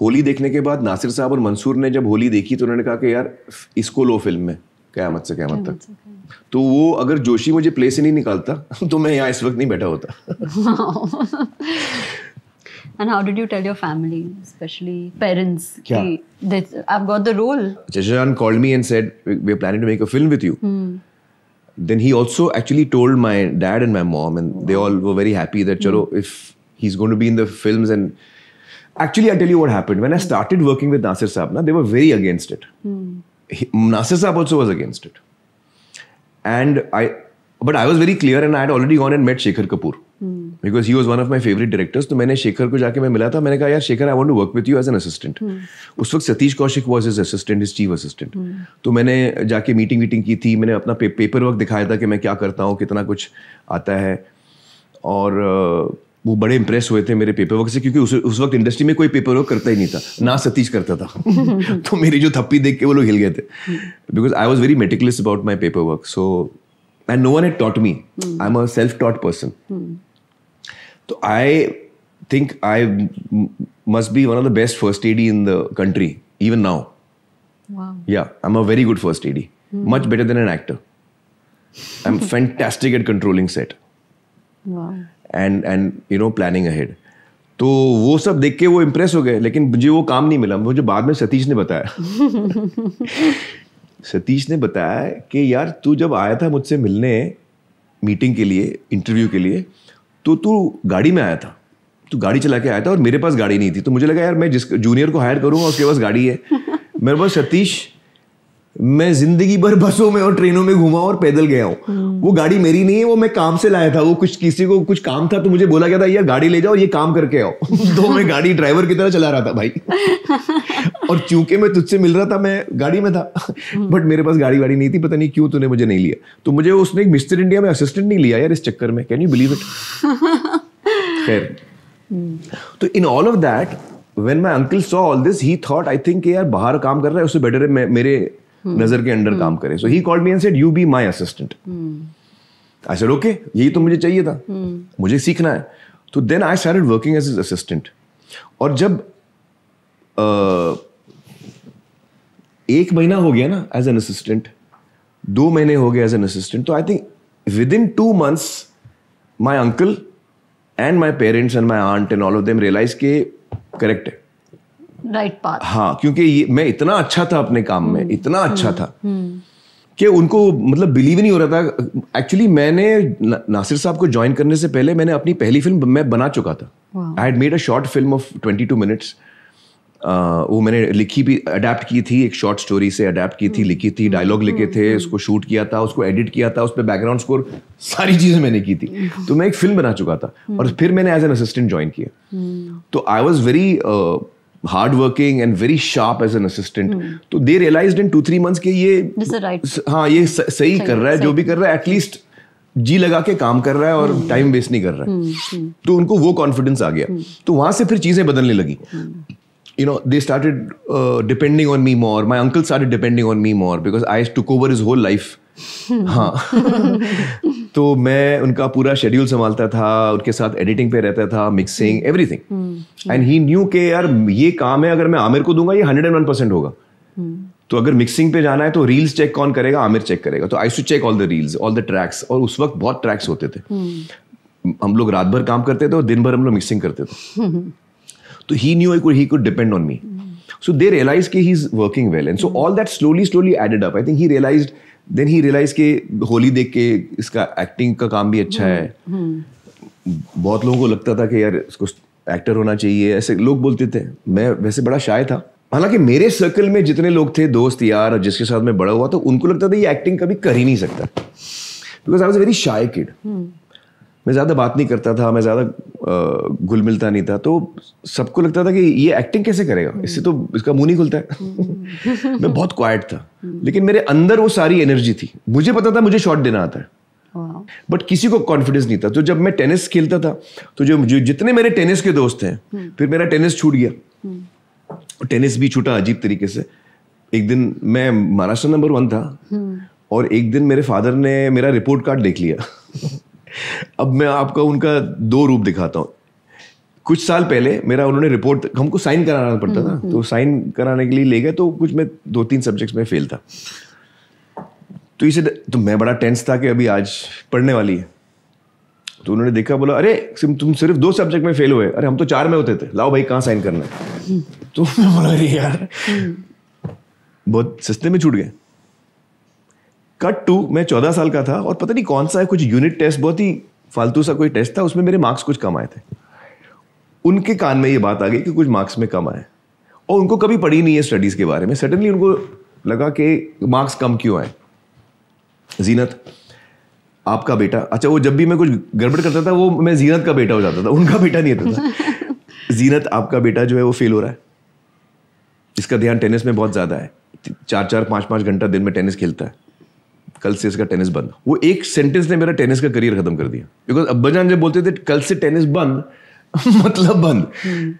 होली देखने के बाद नासिर साहब और मंसूर ने जब होली देखी तो उन्होंने कहा कि यार इसको लो फिल्म में क़यामत से क़यामत तक। तो वो अगर जोशी मुझे प्ले से नहीं निकालता तो मैं यहाँ इस वक्त नहीं बैठा होता। And how did you tell your family, especially parents, that I've got the role? Jajan called me and said, we're planning to make a film with you. Hmm. Then he also actually told my dad and my mom, and wow. they all were very happy that, chalo, hmm. if he's going to be in the films. And actually, I'll tell you what happened. When I started working with Naseer Saab, na, they were very against it. Hmm. He, Naseer Saab also was against it. And I, but I was very clear and I had already gone and met Shekhar Kapoor. Because he was one of my favorite directors, तो मैंने शेखर को जाके मैं मिला था, मैंने कहा यार Shekhar, I want to work with you as an assistant. उस वक्त Satish Kaushik was his assistant, his chief assistant. तो मैंने जाके मीटिंग मीटिंग की थी, मैंने अपना पेपर वर्क दिखाया था कि मैं क्या करता हूँ, कितना कुछ आता है, और वो बड़े इम्प्रेस हुए थे मेरे पेपर वर्क से, क्योंकि उस उस वक्त इंडस्ट्री में कोई पेपर वर्क करता ही नहीं था, ना सतीश करता था। तो मेरी जो थप्पी देख के वो लोग हिल गए थे, because I was very meticulous about my paper work. So and no one had taught me, I am a self taught person. So I think I must be one of the best first A D in the country, even now. Wow. Yeah, I'm a very good first A D. Mm. Much better than an actor. I'm fantastic at controlling set. Wow. And and you know planning ahead. तो वो सब देख के वो इम्प्रेस हो गए, लेकिन मुझे वो काम नहीं मिला। मुझे बाद में सतीश ने बताया, सतीश ने बताया कि यार तू जब आया था मुझसे मिलने मीटिंग के लिए, इंटरव्यू के लिए, तो तू गाड़ी में आया था, तू गाड़ी चला के आया था और मेरे पास गाड़ी नहीं थी। तो मुझे लगा यार मैं जिस जूनियर को हायर करूँगा उसके पास गाड़ी है, मेरे पास सतीश, मैं जिंदगी भर बसों में और ट्रेनों में घूमा और पैदल गया हूँ, वो गाड़ी मेरी नहीं है, वो मैं काम से लाया था। वो कुछ किसी को कुछ काम था तो मुझे बोला गया था यार गाड़ी ले जाओ, ये काम करके आओ। तो मैं गाड़ी ड्राइवर की तरह चला रहा था भाई। और चूंकि मैं तुझसे मिल रहा था, मैं गाड़ी में था, बट मेरे पास गाड़ी वाड़ी नहीं थी, पता नहीं क्यों तूने मुझे नहीं लिया। तो मुझे उसने एक मिस्टर इंडिया में असिस्टेंट नहीं लिया यार इस चक्कर में, कैन यू बिलीव इट। खैर, तो in all of that when my uncle saw all this, he thought I think यार बाहर काम कर रहा है, उससे बेटर है मेरे नजर के अंडर काम करे। So he called me and said you be my assistant. I said okay, यही तो मुझे चाहिए था, मुझे सीखना है। तो then I started working as his assistant. और जब एक महीना हो गया ना एज एन असिस्टेंट, दो महीने हो गए एज एन असिस्टेंट, तो I think within two months my uncle and my parents and my aunt and all of them realise के करेक्ट है, राइट पाथ। हाँ, क्योंकि ये मैं इतना अच्छा था अपने काम में, इतना अच्छा था कि उनको मतलब बिलीव नहीं हो रहा था। एक्चुअली मैंने नासिर साहब को ज्वाइन करने से पहले मैंने अपनी पहली फिल्म मैं बना चुका था। I had made a short film of twenty two minutes, वो मैंने लिखी भी, अडेप्ट की थी, एक शॉर्ट स्टोरी से अडेप्ट की थी, लिखी थी, डायलॉग लिखे थे, उसको शूट किया था, उसको एडिट किया था, उस पर बैकग्राउंड स्कोर, सारी चीज़ें मैंने की थी। तो मैं एक फिल्म बना चुका था और फिर मैंने एज एन असिस्टेंट ज्वाइन किया। तो I was very hardworking and very sharp as an assistant. Hmm. So they realized in two three months कि ये right. हाँ ये सही कर रहा है, जो भी कर रहा है at least जी लगा के काम कर रहा है और टाइम hmm. वेस्ट नहीं कर रहा है। hmm. Hmm. तो उनको वो कॉन्फिडेंस आ गया। hmm. तो वहाँ से फिर चीज़ें बदलने लगी। You know they started depending on me more, my uncle started depending on me more because I took over his whole life. हाँ। तो मैं उनका पूरा शेड्यूल संभालता था, उनके साथ एडिटिंग पे रहता था, mixing, everything. And he knew के यार ये काम है, अगर मैं आमिर को दूंगा ये हंड्रेड एंड वन परसेंट होगा। तो अगर मिक्सिंग पे जाना है तो रील्स चेक कौन करेगा, आमिर चेक करेगा। तो I to check all the reels, all the tracks, और उस वक्त बहुत ट्रैक्स होते थे। हम लोग रात भर काम करते थे और दिन भर हम लोग मिक्सिंग करते थे। तो he knew he could depend on me. So they realise कि he is working well and so all that slowly slowly added up. I think he realise then he realise के होली देख के इसका एक्टिंग का काम भी अच्छा है। बहुत लोगों को लगता था कि यार इसको एक्टर होना चाहिए, ऐसे लोग बोलते थे। मैं वैसे बड़ा शाय था, हालांकि मेरे सर्कल में जितने लोग थे, दोस्त यार, और जिसके साथ मैं बड़ा हुआ, तो उनको लगता था ये एक्टिंग कभी कर ही नहीं सकता, because I was very shy kid. मैं ज़्यादा बात नहीं करता था, मैं ज़्यादा घुल मिलता नहीं था, तो सबको लगता था कि ये एक्टिंग कैसे करेगा, इससे तो इसका मुंह नहीं खुलता है। मैं बहुत क्वाइट था, लेकिन मेरे अंदर वो सारी एनर्जी थी। मुझे पता था मुझे शॉट देना आता है, बट किसी को कॉन्फिडेंस नहीं था। तो जब मैं टेनिस खेलता था तो जो जितने मेरे टेनिस के दोस्त हैं, फिर मेरा टेनिस छूट गया, टेनिस भी छूटा अजीब तरीके से। एक दिन मैं महाराष्ट्र नंबर वन था और एक दिन मेरे फादर ने मेरा रिपोर्ट कार्ड देख लिया। अब मैं आपका उनका दो रूप दिखाता हूँ। कुछ साल पहले मेरा उन्होंने रिपोर्ट, हमको साइन कराना पड़ता था, तो साइन कराने के लिए ले गए, तो कुछ मैं दो तीन सब्जेक्ट्स में फेल था, तो इसे तो मैं बड़ा टेंस था कि अभी आज पढ़ने वाली है। तो उन्होंने देखा, बोला अरे तुम सिर्फ दो सब्जेक्ट में फेल हुए, अरे हम तो चार में होते थे, लाओ भाई कहाँ साइन करना है। तो मैं बोला अरे यार बहुत सस्ते में छूट गए। कट टू, मैं चौदह साल का था और पता नहीं कौन सा कुछ यूनिट टेस्ट, बहुत ही फालतू सा कोई टेस्ट था, उसमें मेरे मार्क्स कुछ कम आए थे। उनके कान में ये बात आ गई कि कुछ मार्क्स में कम आए, और उनको कभी पढ़ी नहीं है स्टडीज़ के बारे में। सडनली उनको लगा कि मार्क्स कम क्यों आए। जीनत आपका बेटा, अच्छा वो जब भी मैं कुछ गड़बड़ करता था वो मैं जीनत का बेटा हो जाता था, उनका बेटा नहीं होता था। जीनत आपका बेटा जो है वो फेल हो रहा है, इसका ध्यान टेनिस में बहुत ज़्यादा है, चार चार पाँच पाँच घंटा दिन में टेनिस खेलता है, कल से इसका टेनिस बंद। वो एक सेंटेंस ने मेरा टेनिस का करियर खत्म कर दिया, बिकॉज अब्बा जान जब बोलते थे कल से टेनिस बंद मतलब बंद।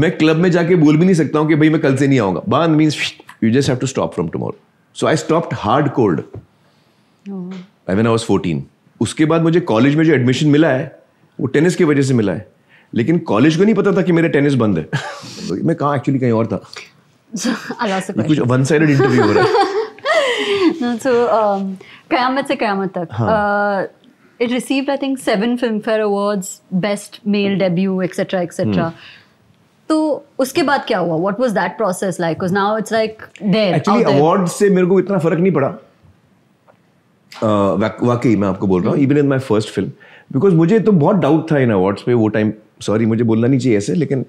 मैं क्लब में जाके बोल भी नहीं सकता हूँ कि भाई मैं कल से नहीं आऊँगा। बंद means you just have to stop from tomorrow. So I stopped hard cold I when I was fourteen. उसके बाद मुझे कॉलेज में जो एडमिशन मिला है वो टेनिस की वजह से मिला है, लेकिन कॉलेज को नहीं पता था कि मेरा टेनिस बंद है। मैं कहाँ एक्चुअली कहीं और था। कुछ वन साइडेड इंटरव्यू हो रहा है। So, um, Qayamat Se Qayamat Tak. Huh. Uh, it received, I think, seven Filmfare Awards, Best Male Debut, et cetera, et cetera. तो उसके बाद क्या हुआ? What was that process like? Because now it's like there. Actually, award से मेरे को इतना फर्क नहीं पड़ा। uh, वाकई मैं आपको बोल रहा हूँ, even in my first film, because मुझे तो बहुत डाउट था इन अवार्ड्स पे वो टाइम। सॉरी मुझे बोलना नहीं चाहिए ऐसे, लेकिन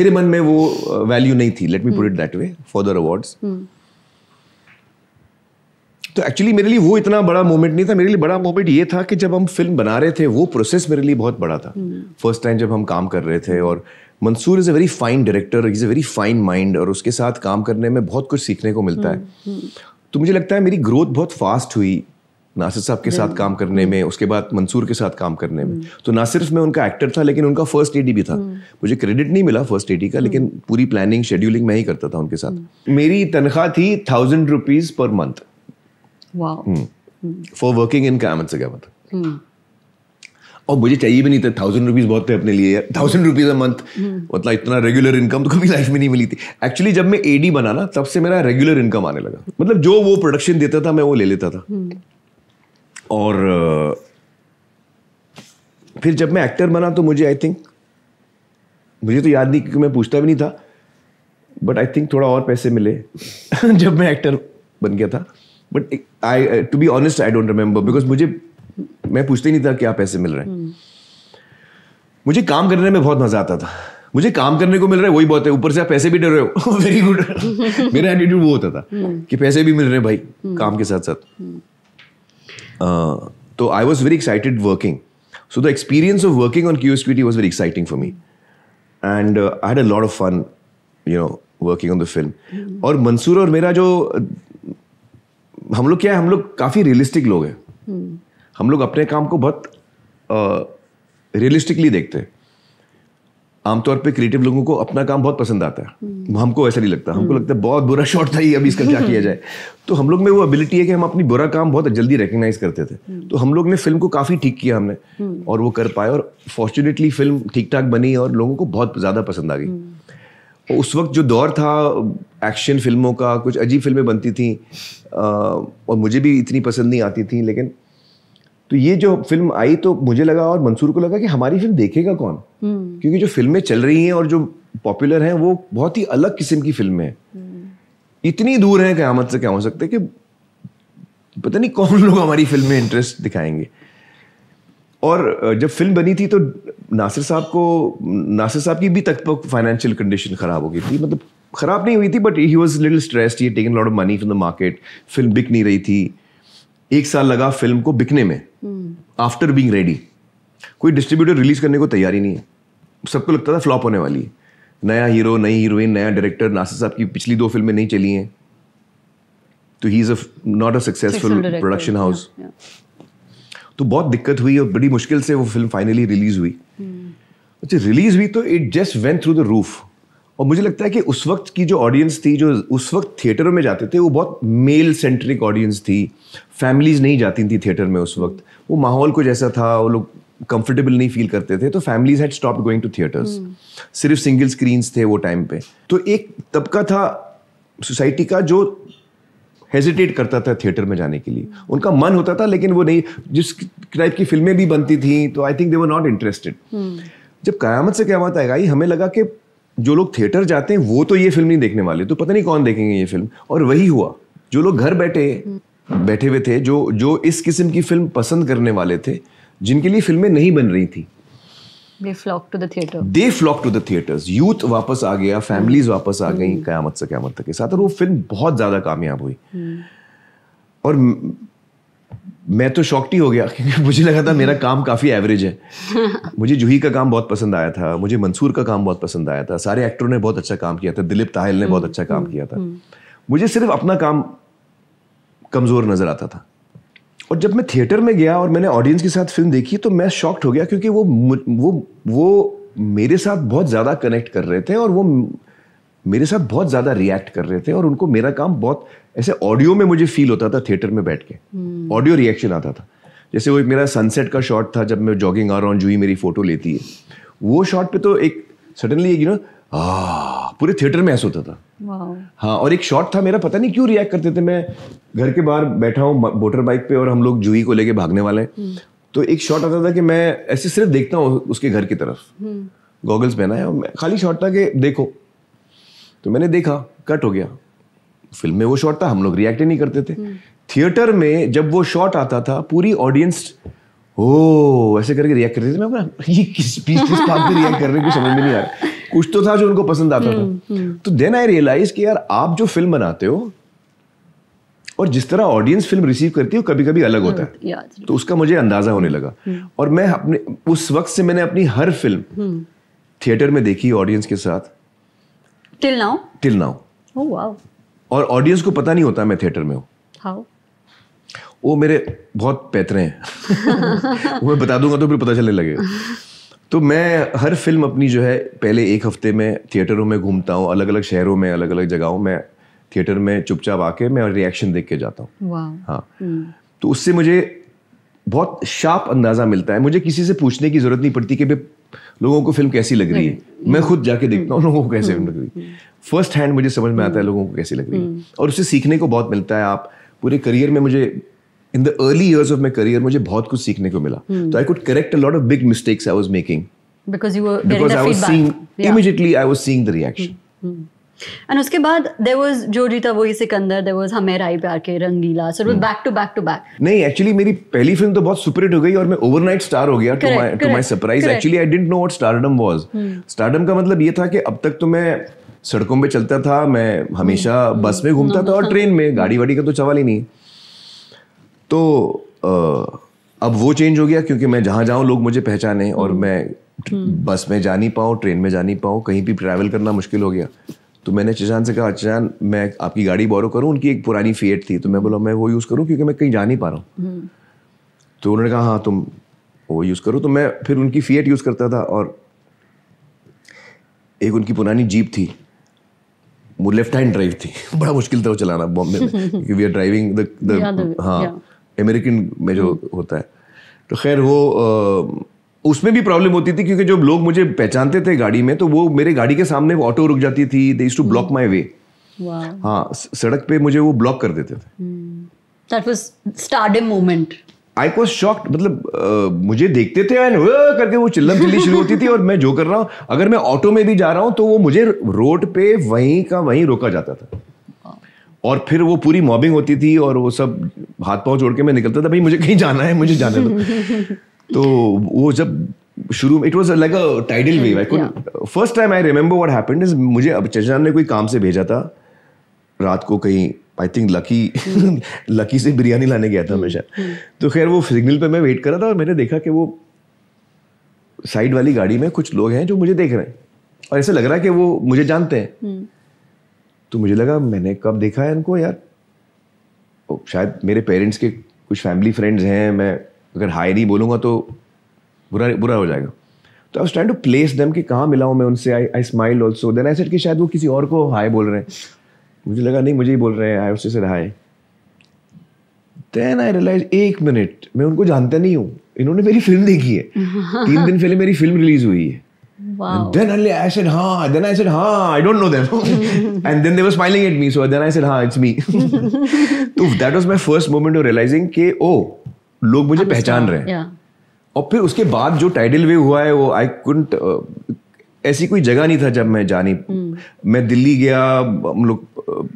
मेरे मन में वो वैल्यू नहीं थी, let me put it that way, for the awards. तो एक्चुअली मेरे लिए वो इतना बड़ा मोमेंट नहीं था। मेरे लिए बड़ा मोमेंट ये था कि जब हम फिल्म बना रहे थे वो प्रोसेस मेरे लिए बहुत बड़ा था। फर्स्ट टाइम जब हम काम कर रहे थे, और Mansoor is a very fine director, is a very fine mind, और उसके साथ काम करने में बहुत कुछ सीखने को मिलता है। तो मुझे लगता है मेरी ग्रोथ बहुत फास्ट हुई नासिर साहब के साथ काम करने में, उसके बाद मंसूर के साथ काम करने में। तो ना सिर्फ मैं उनका एक्टर था, लेकिन उनका फर्स्ट एडी भी था। मुझे क्रेडिट नहीं मिला फर्स्ट एडी का, लेकिन पूरी प्लानिंग शेड्यूलिंग मैं ही करता था उनके साथ। मेरी तनख्वाह थी thousand rupees per month. Wow. Hmm. Hmm. For working in Qayamat Se Qayamat Tak. Hmm. और मुझे चाहिए भी नहीं था। थाउजेंड रुपीज़ बहुत थे अपने लिए यार, थाउजेंड रुपीज़ अ मंथ, मतलब इतना रेगुलर इनकम तो कभी लाइफ में नहीं मिली थी। एक्चुअली जब मैं एडी बना ना, तब से मेरा रेगुलर इनकम आने लगा, मतलब जो वो प्रोडक्शन देता था मैं वो ले लेता था। hmm. और फिर जब मैं एक्टर बना तो मुझे आई थिंक, मुझे तो याद नहीं क्योंकि मैं पूछता भी नहीं था, बट आई थिंक थोड़ा और पैसे मिले जब मैं एक्टर बन गया था। But I to be honest I don't remember, because मुझे, मैं पूछते ही नहीं था क्या पैसे मिल रहे हैं। hmm. मुझे काम करने में बहुत मजा आता था। मुझे काम करने को मिल रहा है वही बहुत है, ऊपर से आप पैसे भी डर रहे हो। Very good. मेरा एटीट्यूड वो होता था hmm. कि पैसे भी मिल रहे हैं भाई hmm. काम के साथ साथ। hmm. uh, तो I was very excited working, so the experience of working on QSPT was very exciting for me, and I had a lot of fun you know working on the film. और मंसूर और मेरा जो, हम लोग क्या है, हम लोग काफ़ी रियलिस्टिक लोग हैं। hmm. हम लोग अपने काम को बहुत रियलिस्टिकली देखते हैं। आमतौर पे क्रिएटिव लोगों को अपना काम बहुत पसंद आता है। hmm. हमको ऐसा नहीं लगता। hmm. हमको लगता है बहुत बुरा शॉट था ये, अभी इसका क्या किया जाए। तो हम लोग में वो एबिलिटी है कि हम अपनी बुरा काम बहुत जल्दी रिकग्नाइज करते थे। hmm. तो हम लोग ने फिल्म को काफ़ी ठीक किया हमने। hmm. और वो कर पाए, और फॉर्चुनेटली फिल्म ठीक ठाक बनी और लोगों को बहुत ज़्यादा पसंद आ गई। hmm. उस वक्त जो दौर था एक्शन फिल्मों का, कुछ अजीब फिल्में बनती थीं और मुझे भी इतनी पसंद नहीं आती थी, लेकिन तो ये जो फिल्म आई तो मुझे लगा और मंसूर को लगा कि हमारी फिल्म देखेगा कौन, क्योंकि जो फिल्में चल रही हैं और जो पॉपुलर हैं वो बहुत ही अलग किस्म की फिल्में हैं, इतनी दूर हैं क़यामत से क्या हो सकते कि पता नहीं कौन लोग हमारी फिल्म में इंटरेस्ट दिखाएंगे। और जब फिल्म बनी थी तो नासिर साहब को, नासिर साहब की भी तकरीबन फाइनेंशियल कंडीशन ख़राब हो गई थी, मतलब ख़राब नहीं हुई थी but he was little stressed, he taken lot of money from the market, film बिक नहीं रही थी। एक साल लगा फिल्म को बिकने में आफ्टर बीइंग रेडी। कोई डिस्ट्रीब्यूटर रिलीज करने को तैयार ही नहीं है, सबको लगता था फ्लॉप होने वाली है, नया हीरो नई हीरोइन नया डायरेक्टर, नासिर साहब की पिछली दो फिल्में नहीं चली हैं तो he is a not a successful production house, तो बहुत दिक्कत हुई और बड़ी मुश्किल से वो फिल्म फाइनली रिलीज हुई। अच्छा रिलीज हुई तो it just went through the roof, और मुझे लगता है कि उस वक्त की जो ऑडियंस थी, जो उस वक्त थिएटरों में जाते थे, वो बहुत मेल सेंट्रिक ऑडियंस थी, फैमिलीज नहीं जाती थी थिएटर में उस वक्त, वो माहौल कुछ ऐसा था, वो लोग कंफर्टेबल नहीं फील करते थे, तो families had stopped going to theatres, सिर्फ सिंगल स्क्रीन्स थे वो टाइम पे, तो एक तबका था सोसाइटी का जो हेजिटेट करता था थिएटर में जाने के लिए, उनका मन होता था लेकिन वो नहीं, जिस टाइप की फिल्में भी बनती थी तो I think they were not interested. जब कयामत से कयामत तक आई हमें लगा कि जो लोग थिएटर जाते हैं वो तो ये फिल्म नहीं देखने वाले, तो पता नहीं कौन देखेंगे ये फिल्म, और वही हुआ, जो लोग घर बैठे बैठे हुए थे, जो जो इस किस्म की फिल्म पसंद करने वाले थे, जिनके लिए फिल्में नहीं बन रही थी, they flock to the theatre, they flock to the theatres, youth वापस आ गया, फैमिलीज वापस आ गई कयामत से कयामत तक के साथ, और वो फिल्म बहुत ज़्यादा कामयाब हुई। और मैं तो शॉक्ड ही हो गया क्योंकि मुझे लगा था मेरा काम काफ़ी एवरेज है। मुझे जूही का काम बहुत पसंद आया था, मुझे मंसूर का काम बहुत पसंद आया था, सारे एक्टरों ने बहुत अच्छा काम किया था, दिलीप ताहिल ने बहुत अच्छा काम किया था, मुझे सिर्फ अपना काम कमज़ोर नज़र आता था। और जब मैं थिएटर में गया और मैंने ऑडियंस के साथ फिल्म देखी तो मैं शॉक्ड हो गया क्योंकि वो वो वो मेरे साथ बहुत ज़्यादा कनेक्ट कर रहे थे और वो मेरे साथ बहुत ज़्यादा रिएक्ट कर रहे थे, और उनको मेरा काम बहुत ऐसे ऑडियो में मुझे फील होता था, थिएटर में बैठ के ऑडियो रिएक्शन आता था। जैसे वो मेरा सनसेट का शॉट था जब मैं जॉगिंग आ रहा हूँ, जूही मेरी फ़ोटो लेती है, वो शॉट पे तो एक सडनली यू नो आ पूरे थिएटर में ऐसा होता था। वाओ। हाँ, और एक शॉट था मेरा, पता नहीं क्यों रिएक्ट करते थे, मैं घर के बाहर बैठा हूँ मोटर बाइक पे और हम लोग जूही को लेके भागने वाले हैं, तो एक शॉट आता था कि मैं ऐसे सिर्फ देखता हूँ उसके घर की तरफ, गॉगल्स पहना है और खाली शॉट था कि देखो, तो मैंने देखा, कट हो गया, फिल्म में वो शॉट था, हम लोग रिएक्ट नहीं करते थे। थिएटर में जब वो शॉट आता था पूरी ऑडियंस ओ ऐसे करके रिएक्ट करते थे, मैं ये किस बीच किस बात पे रिएक्ट कर रहे हैं कुछ समझ में नहीं आ रहा, कुछ तो था जो उनको पसंद आता था। तो देन आई रियलाइज कि यार आप जो फिल्म बनाते हो और जिस तरह ऑडियंस फिल्म रिसीव करती है वो कभी कभी अलग होता है, तो उसका मुझे अंदाजा होने लगा। और मैं अपने उस वक्त से मैंने अपनी हर फिल्म थिएटर में देखी ऑडियंस के साथ, till now till now oh wow. और ऑडियंस को पता नहीं होता मैं थिएटर में हूँ। हाउ? वो मेरे बहुत पैतरे हैं, वो मैं बता दूंगा तो फिर पता चलने लगेगा। तो मैं हर फिल्म अपनी जो है पहले एक हफ्ते में थिएटरों में घूमता हूँ, अलग अलग शहरों में, अलग अलग जगहों में, थिएटर में चुपचाप आके मैं रिएक्शन देख के जाता हूँ। हाँ, तो उससे मुझे बहुत शार्प अंदाज़ा मिलता है, मुझे किसी से पूछने की ज़रूरत नहीं पड़ती कि लोगों को फिल्म कैसी लग रही है, मैं खुद जाके देखता हूँ लोगों को कैसे लग रही है, फर्स्ट हैंड मुझे समझ में आता है लोगों को कैसी लग रही है, और उससे सीखने को बहुत मिलता है। आप पूरे करियर में मुझे in the early years of my career मुझे बहुत कुछ सीखने को मिला, तो I could correct a lot of big mistakes I was making because you were because I was seeing immediately I was seeing the reaction. And उसके बाद देयर वाज जो जीता वही सिकंदर, देयर वाज हमें राय प्यार के, Rangeela, so back to back to back. नहीं, एक्चुअली मेरी पहली फिल्म तो बहुत सुपरहिट हो गई और मैं ओवरनाइट स्टार हो गया, to my to my surprise. Actually I didn't know what stardom was. Stardom का मतलब ये था कि अब तक तो मैं सड़कों पे चलता था, मैं हमेशा बस में घूमता था और ट्रेन में, गाड़ी वाड़ी का तो सवाल ही नहीं। तो अब वो चेंज हो गया क्योंकि मैं जहाँ जाऊँ लोग मुझे पहचाने और मैं बस में जा नहीं पाऊँ, ट्रेन में जा नहीं पाऊँ, कहीं भी ट्रैवल करना मुश्किल हो गया। तो मैंने चचान से कहा, चचान मैं आपकी गाड़ी बोरो करूँ, उनकी एक पुरानी फिएट थी, तो मैं बोला मैं वो यूज़ करूँ क्योंकि मैं कहीं जा नहीं पा रहा हूँ। तो उन्होंने कहा हाँ तुम वो यूज़ करो, तो मैं फिर उनकी फिएट यूज़ करता था और एक उनकी पुरानी जीप थी, वो लेफ्ट हैंड ड्राइव थी, बड़ा मुश्किल था वो चलाना बॉम्बे में क्योंकि वी आर ड्राइविंग द हाँ अमेरिकन में जो होता है। तो खैर वो उसमें भी प्रॉब्लम होती थी क्योंकि जब लोग मुझे पहचानते थे गाड़ी में तो वो मेरे गाड़ी के सामने ऑटो रुक जाती थी, they used to block my way. हाँ, सड़क पे मुझे वो ब्लॉक कर देते थे। That was stardom moment. I was shocked, मतलब मुझे देखते थे एंड करके वो चिल्लम चिल्ली शुरू होती थी और मैं जो कर रहा हूँ, अगर मैं ऑटो में भी जा रहा हूँ तो वो मुझे रोड पे वहीं का वहीं रोका जाता था और फिर वो पूरी मॉबिंग होती थी और वो सब हाथ पाँव जोड़ के मैं निकलता था, भाई मुझे कहीं जाना है, मुझे जाने दो। तो वो जब शुरू में it was like a tidal wave. I couldn't, first time I remember what happened is, मुझे अब चचान ने कोई काम से भेजा था रात को कहीं, आई थिंक लकी लकी से बिरयानी लाने गया था मैं शायद। तो खैर वो सिग्नल पे मैं वेट कर रहा था और मैंने देखा कि वो साइड वाली गाड़ी में कुछ लोग हैं जो मुझे देख रहे हैं और ऐसे लग रहा है कि वो मुझे जानते हैं। तो मुझे लगा मैंने कब देखा है इनको यार, शायद मेरे पेरेंट्स के कुछ फैमिली फ्रेंड्स हैं, मैं अगर हाय नहीं बोलूँगा तो बुरा बुरा हो जाएगा। तो I was trying to place them कि कहाँ मिला हूँ मैं उनसे। I I smile also, then I said कि शायद वो किसी और को हाय बोल रहे हैं। मुझे लगा नहीं मुझे ही बोल रहे हैं। I also said hi. Then I realise एक मिनट, मैं उनको जानता नहीं हूँ, इन्होंने मेरी फिल्म देखी है, तीन दिन पहले मेरी फिल्म रिलीज हुई है। Wow. And then only I said ha, then I said ha, I don't know them. And then they were smiling at me, so then I said ha, it's me. So that was my first moment of realizing कि oh, लोग मुझे पहचान रहे हैं। Yeah. और फिर उसके बाद जो tidal wave हुआ है वो I couldn't, uh, ऐसी कोई जगह नहीं था जब मैं जानी। mm. मैं दिल्ली गया, हम लोग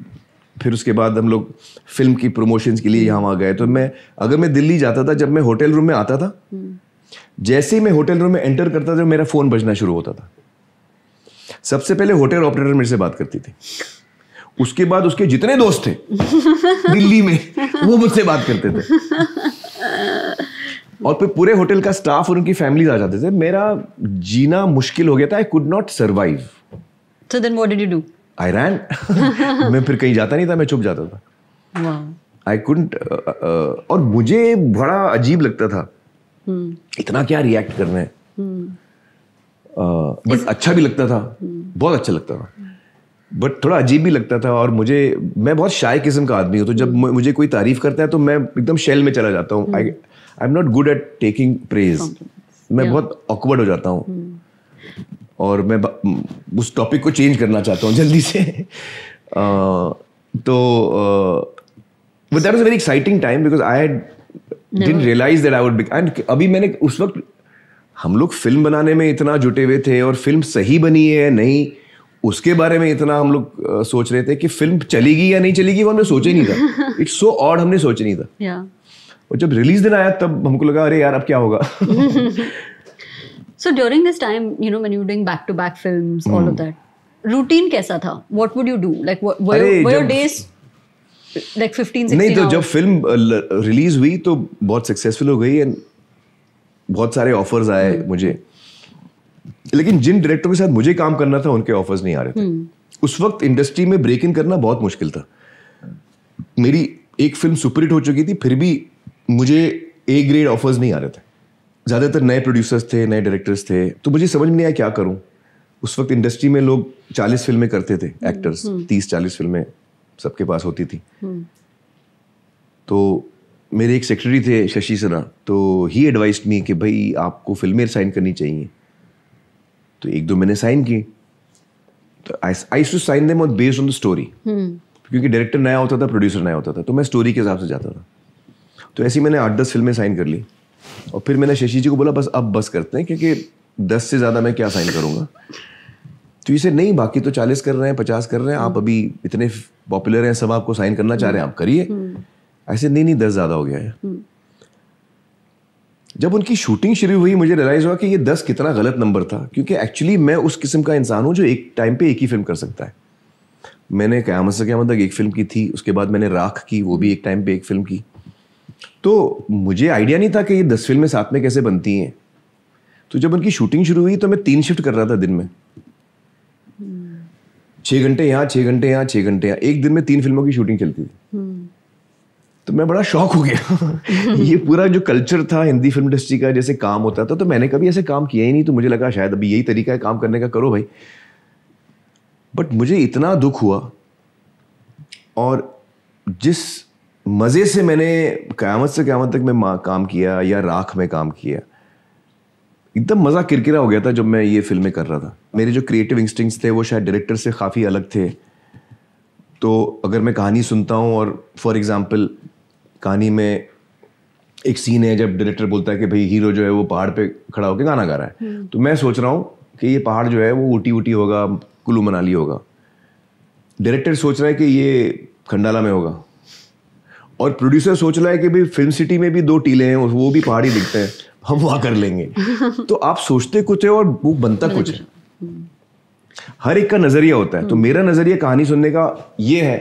फिर उसके बाद हम लोग फिल्म की प्रमोशंस के लिए यहाँ वहाँ गए। तो मैं अगर मैं दिल्ली जाता था, जब मैं होटल रूम में आता था, mm. जैसे ही मैं होटल रूम में एंटर करता था मेरा फोन बजना शुरू होता था। सबसे पहले होटल ऑपरेटर मेरे से बात करती थी, उसके बाद उसके जितने दोस्त थे दिल्ली में वो मुझसे बात करते थे और फिर पूरे होटल का स्टाफ और उनकी फैमिलीज आ जाते थे। मेरा जीना मुश्किल हो गया था। I could not survive. So then what did you do? I ran. मैं फिर कहीं जाता नहीं था, मैं चुप जाता था। वाह। I couldn't. और मुझे बड़ा अजीब लगता था। Hmm. इतना क्या रिएक्ट करना है। But hmm. uh, अच्छा भी लगता था। hmm. बहुत अच्छा लगता था, बट hmm. थोड़ा अजीब भी लगता था। और मुझे, मैं बहुत शाय किस्म का आदमी हूँ, तो जब मुझे कोई तारीफ करता है तो मैं एकदम शेल में चला जाता हूँ। I I am not good at taking praise. मैं yeah. बहुत ऑकवर्ड हो जाता हूँ। hmm. और मैं उस टॉपिक को चेंज करना चाहता हूँ जल्दी से। uh, तो but that was a very exciting time because I had Didn't realize that I would be, and अभी मैंने उस वक्त, हम लोग फिल्म बनाने में इतना जुटे हुए थे और फिल्म सही बनी है नहीं उसके बारे में इतना हम लोग सोच रहे थे कि फिल्म चलेगी या नहीं चलेगी, वो हमने सोचा नहीं था। इट्स सो ऑड, हमने सोचा नहीं था। yeah. और जब रिलीज दिन आया तब हमको लगा अरे यार अब क्या होगा। So during this time, you know, when you were doing back to back films, all hmm. of that, routine कैसा था? What would you do? Like what, were, अरे, were your days Like fifteen, sixteen नहीं तो hours. जब फिल्म रिलीज हुई तो बहुत सक्सेसफुल हो गई एंड बहुत सारे ऑफर्स आए hmm. मुझे, लेकिन जिन डायरेक्टर के साथ मुझे काम करना था उनके ऑफर्स नहीं आ रहे थे। hmm. उस वक्त इंडस्ट्री में ब्रेक इन करना बहुत मुश्किल था। मेरी एक फिल्म सुपरहिट हो चुकी थी, फिर भी मुझे ए ग्रेड ऑफर्स नहीं आ रहे थे। ज़्यादातर नए प्रोड्यूसर्स थे, नए डायरेक्टर्स थे, तो मुझे समझ में नहीं आया क्या करूँ। उस वक्त इंडस्ट्री में लोग चालीस फिल्में करते थे, एक्टर्स तीस चालीस फिल्में सबके पास होती थी। hmm. तो मेरे एक सेक्रेटरी थे शशि सिन्हा, तो ही एडवाइस्ड मी कि भाई आपको फिल्में साइन करनी चाहिए। तो एक दो मैंने साइन की। तो I used to sign them on based on the story, क्योंकि डायरेक्टर नया होता था, प्रोड्यूसर नया होता था, तो मैं स्टोरी के हिसाब से जाता था। तो ऐसी मैंने आठ दस फिल्में साइन कर ली और फिर मैंने शशि जी को बोला बस अब बस करते हैं, क्योंकि दस से ज़्यादा मैं क्या साइन करूँगा। तो इसे नहीं, बाकी तो चालीस कर रहे हैं, पचास कर रहे हैं, आप अभी इतने पॉपुलर हैं, सब आपको साइन करना चाह रहे हैं, आप करिए। ऐसे नहीं नहीं दस ज़्यादा हो गया है। जब उनकी शूटिंग शुरू हुई मुझे रियलाइज़ हुआ कि ये दस कितना गलत नंबर था, क्योंकि एक्चुअली मैं उस किस्म का इंसान हूँ जो एक टाइम पे एक ही फिल्म कर सकता है। मैंने क़यामत से क़यामत तक एक फ़िल्म की थी, उसके बाद मैंने राख की, वो भी एक टाइम पर एक फ़िल्म की। तो मुझे आइडिया नहीं था कि ये दस फिल्में साथ में कैसे बनती हैं। तो जब उनकी शूटिंग शुरू हुई तो मैं तीन शिफ्ट कर रहा था दिन में, छः घंटे यहाँ, छः घंटे यहाँ, छः घंटे यहाँ। एक दिन में तीन फिल्मों की शूटिंग चलती थी। hmm. तो मैं बड़ा शॉक हो गया। ये पूरा जो कल्चर था हिंदी फिल्म इंडस्ट्री का, जैसे काम होता था, तो मैंने कभी ऐसे काम किया ही नहीं। तो मुझे लगा शायद अभी यही तरीका है काम करने का, करो भाई। बट मुझे इतना दुख हुआ, और जिस मज़े से मैंने क़यामत से क़यामत तक में काम किया या राख में काम किया, एकदम मज़ा किरकिरा हो गया था जब मैं ये फिल्में कर रहा था। मेरे जो क्रिएटिव इंस्टिंक्ट्स थे वो शायद डायरेक्टर से काफ़ी अलग थे। तो अगर मैं कहानी सुनता हूँ और फॉर एग्जांपल कहानी में एक सीन है जब डायरेक्टर बोलता है कि भाई हीरो जो है वो पहाड़ पे खड़ा होकर गाना गा रहा है, तो मैं सोच रहा हूँ कि ये पहाड़ जो है वो ऊटी ऊटी होगा, कुल्लू मनाली होगा। डायरेक्टर सोच रहा है कि ये खंडाला में होगा, और प्रोड्यूसर सोच रहा है कि भाई फिल्म सिटी में भी दो टीले हैं, वो भी पहाड़ी दिखते हैं, हम वहाँ कर लेंगे। तो आप सोचते कुछ है और वो बनता कुछ है। हर एक का नजरिया होता है। तो मेरा नजरिया कहानी सुनने का ये है,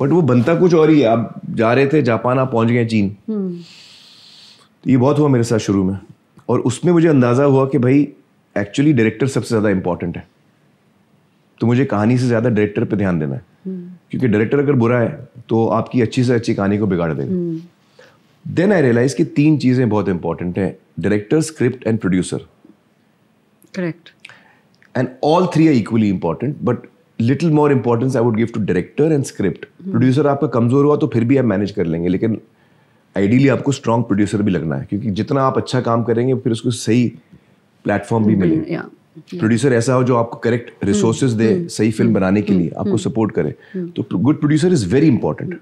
बट वो बनता कुछ और ही है। आप जा रहे थे जापान, आप पहुँच गए चीन। तो ये बहुत हुआ मेरे साथ शुरू में, और उसमें मुझे अंदाज़ा हुआ कि भाई एक्चुअली डायरेक्टर सबसे ज़्यादा इम्पॉर्टेंट है, तो मुझे कहानी से ज़्यादा डायरेक्टर पे ध्यान देना है, क्योंकि डायरेक्टर अगर बुरा है तो आपकी अच्छी से अच्छी कहानी को बिगाड़ देगा. देन आई रियलाइज कि तीन चीज़ें बहुत इंपॉर्टेंट हैं, director, script and producer. Correct. And all three are equally important, but little more importance I would give to director and script. Producer आपका कमज़ोर हुआ तो फिर भी आप मैनेज कर लेंगे, लेकिन आइडियली आपको स्ट्रॉन्ग प्रोड्यूसर भी लगना है, क्योंकि जितना आप अच्छा काम करेंगे फिर उसको सही प्लेटफॉर्म भी मिले. प्रोड्यूसर ऐसा हो जो आपको करेक्ट रिसोर्सेज दे सही फिल्म बनाने के लिए, आपको सपोर्ट करे. तो good producer is very important.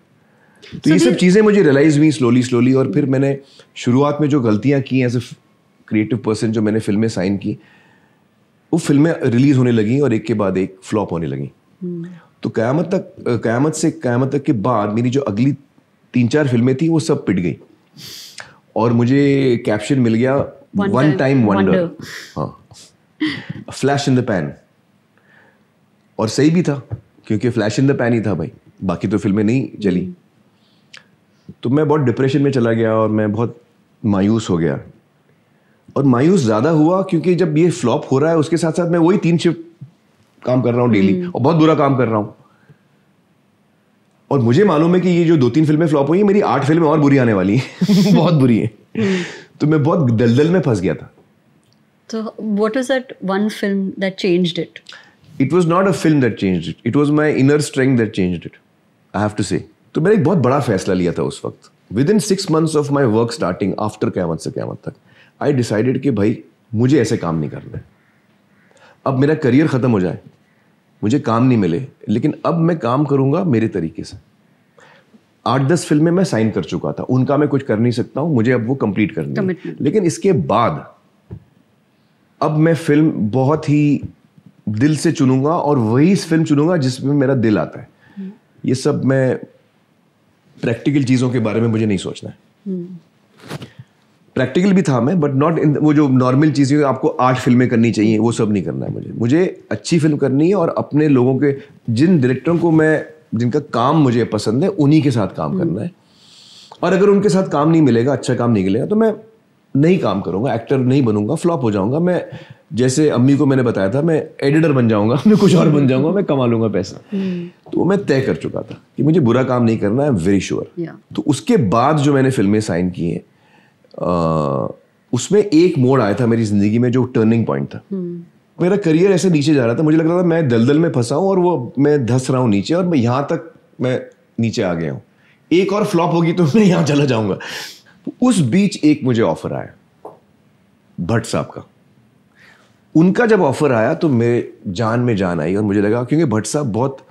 तो ये सब चीज़ें मुझे रियलाइज हुई स्लोली स्लोली, और फिर मैंने शुरुआत में जो गलतियाँ की एज ए क्रिएटिव पर्सन, जो मैंने फिल्में साइन की, वो फिल्में रिलीज होने लगी और एक के बाद एक फ्लॉप होने लगी. तो कयामत तक, कयामत से कयामत तक के बाद मेरी जो अगली तीन चार फिल्में थी वो सब पिट गई, और मुझे कैप्शन मिल गया वन टाइम वंडर, हाँ, फ्लैश इन द पैन. और सही भी था, क्योंकि फ्लैश इन द पैन ही था भाई, बाकी तो फिल्में नहीं चली. तो मैं बहुत डिप्रेशन में चला गया और मैं बहुत मायूस हो गया, और मायूस ज़्यादा हुआ क्योंकि जब ये फ्लॉप हो रहा है उसके साथ साथ मैं वही तीन शिफ्ट काम कर रहा हूँ डेली, और बहुत बुरा काम कर रहा हूँ, और मुझे मालूम है कि ये जो दो तीन फिल्में फ्लॉप हुई हैं, मेरी आठ फिल्में और बुरी आने वाली हैं. बहुत बुरी हैं. तो मैं बहुत दलदल में फंस गया था. तो what was that one film that changed it? It was not a film that changed it, it was my inner strength that changed it, I have to say. तो मैंने एक बहुत बड़ा फैसला लिया था उस वक्त. With in six months of my work starting after Qayamat Se क़यामत तक, आई डिसाइडेड कि भाई मुझे ऐसे काम नहीं करना है. अब मेरा करियर ख़त्म हो जाए, मुझे काम नहीं मिले, लेकिन अब मैं काम करूँगा मेरे तरीके से. आठ दस फिल्में मैं साइन कर चुका था, उनका मैं कुछ कर नहीं सकता हूँ, मुझे अब वो कंप्लीट करनी है. लेकिन इसके बाद अब मैं फिल्म बहुत ही दिल से चुनूँगा, और वही फिल्म चुनूँगा जिसमें मेरा दिल आता है. ये सब मैं प्रैक्टिकल चीज़ों के बारे में मुझे नहीं सोचना है. प्रैक्टिकल भी था मैं, बट नॉट इन वो जो नॉर्मल चीज़ें आपको आठ फिल्में करनी चाहिए, वो सब नहीं करना है मुझे. मुझे अच्छी फिल्म करनी है, और अपने लोगों के, जिन डायरेक्टरों को मैं, जिनका काम मुझे पसंद है, उन्हीं के साथ काम करना है. और अगर उनके साथ काम नहीं मिलेगा, अच्छा काम नहीं मिलेगा, तो मैं नहीं काम करूँगा, एक्टर नहीं बनूँगा, फ्लॉप हो जाऊँगा. मैं जैसे अम्मी को मैंने बताया था, मैं एडिटर बन जाऊँगा, मैं कुछ और बन जाऊँगा, मैं कमा लूँगा पैसा. तो मैं तय कर चुका था कि मुझे बुरा काम नहीं करना है, वेरी श्योर. तो उसके बाद जो मैंने फिल्में साइन की हैं, Uh, उसमें एक मोड़ आया था मेरी जिंदगी में जो टर्निंग पॉइंट था. hmm. मेरा करियर ऐसे नीचे जा रहा था, मुझे लग रहा था मैं दलदल में फंसा हूँ, और वो मैं धंस रहा हूँ नीचे, और मैं यहाँ तक मैं नीचे आ गया हूँ. एक और फ्लॉप होगी तो मैं यहाँ चला जाऊँगा. उस बीच एक मुझे ऑफर आया भट्ट साहब का. उनका जब ऑफर आया तो मेरे जान में जान आई, और मुझे लगा, क्योंकि भट्ट साहब बहुत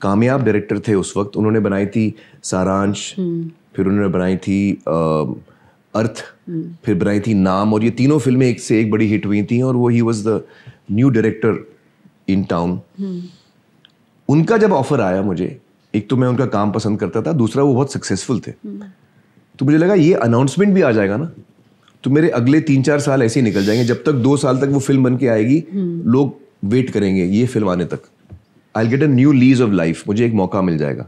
कामयाब डायरेक्टर थे उस वक्त. उन्होंने बनाई थी सारांश, hmm. फिर उन्होंने बनाई थी uh, अर्थ, फिर बनाई थी नाम, और ये तीनों फिल्में एक से एक बड़ी हिट हुई थी, और वो he was the new director in town. उनका जब ऑफर आया मुझे, एक तो मैं उनका काम पसंद करता था, दूसरा वो बहुत सक्सेसफुल थे, तो मुझे लगा ये अनाउंसमेंट भी आ जाएगा ना, तो मेरे अगले तीन चार साल ऐसे ही निकल जाएंगे, जब तक दो साल तक वो फिल्म बन के आएगी, लोग वेट करेंगे ये फिल्म आने तक. I will get a new lease of life, मुझे एक मौका मिल जाएगा,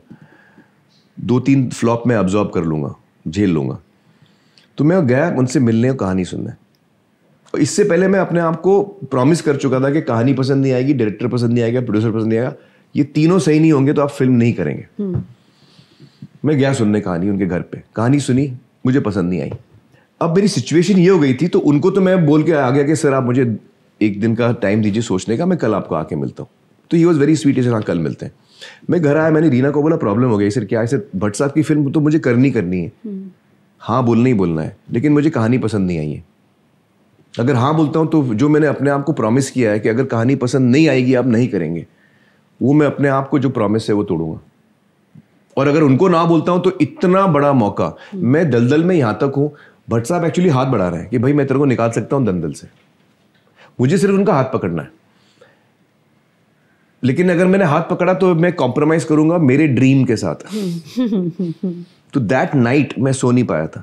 दो तीन फ्लॉप मैं अब्जॉर्ब कर लूँगा, झेल लूँगा. तो मैं गया उनसे मिलने और कहानी सुनने, और इससे पहले मैं अपने आप को प्रॉमिस कर चुका था कि कहानी पसंद नहीं आएगी, डायरेक्टर पसंद नहीं आएगा, प्रोड्यूसर पसंद नहीं आएगा, ये तीनों सही नहीं होंगे तो आप फिल्म नहीं करेंगे. मैं गया सुनने कहानी उनके घर पे, कहानी सुनी, मुझे पसंद नहीं आई. अब मेरी सिचुएशन ये हो गई थी, तो उनको तो मैं बोल के आ गया कि सर आप मुझे एक दिन का टाइम दीजिए सोचने का, मैं कल आपको आके मिलता हूँ. तो he was very sweet, sir हाँ कल मिलते हैं. मैं घर आया, मैंने रीना को बोला प्रॉब्लम हो गई सर, क्या सर भट्ट साहब की फिल्म तो मुझे करनी करनी है, हाँ बोलना ही बोलना है, लेकिन मुझे कहानी पसंद नहीं आई है. अगर हाँ बोलता हूँ तो जो मैंने अपने आप को प्रॉमिस किया है कि अगर कहानी पसंद नहीं आएगी आप नहीं करेंगे, वो मैं अपने आप को जो प्रॉमिस है वो तोड़ूंगा. और अगर उनको ना बोलता हूँ तो इतना बड़ा मौका, मैं दलदल में यहाँ तक हूँ, भट्ट साहब एक्चुअली हाथ बढ़ा रहे हैं कि भाई मैं तेरे को निकाल सकता हूँ दलदल से, मुझे सिर्फ उनका हाथ पकड़ना है. लेकिन अगर मैंने हाथ पकड़ा तो मैं कॉम्प्रोमाइज करूंगा मेरे ड्रीम के साथ. तो दैट नाइट मैं सो नहीं पाया था,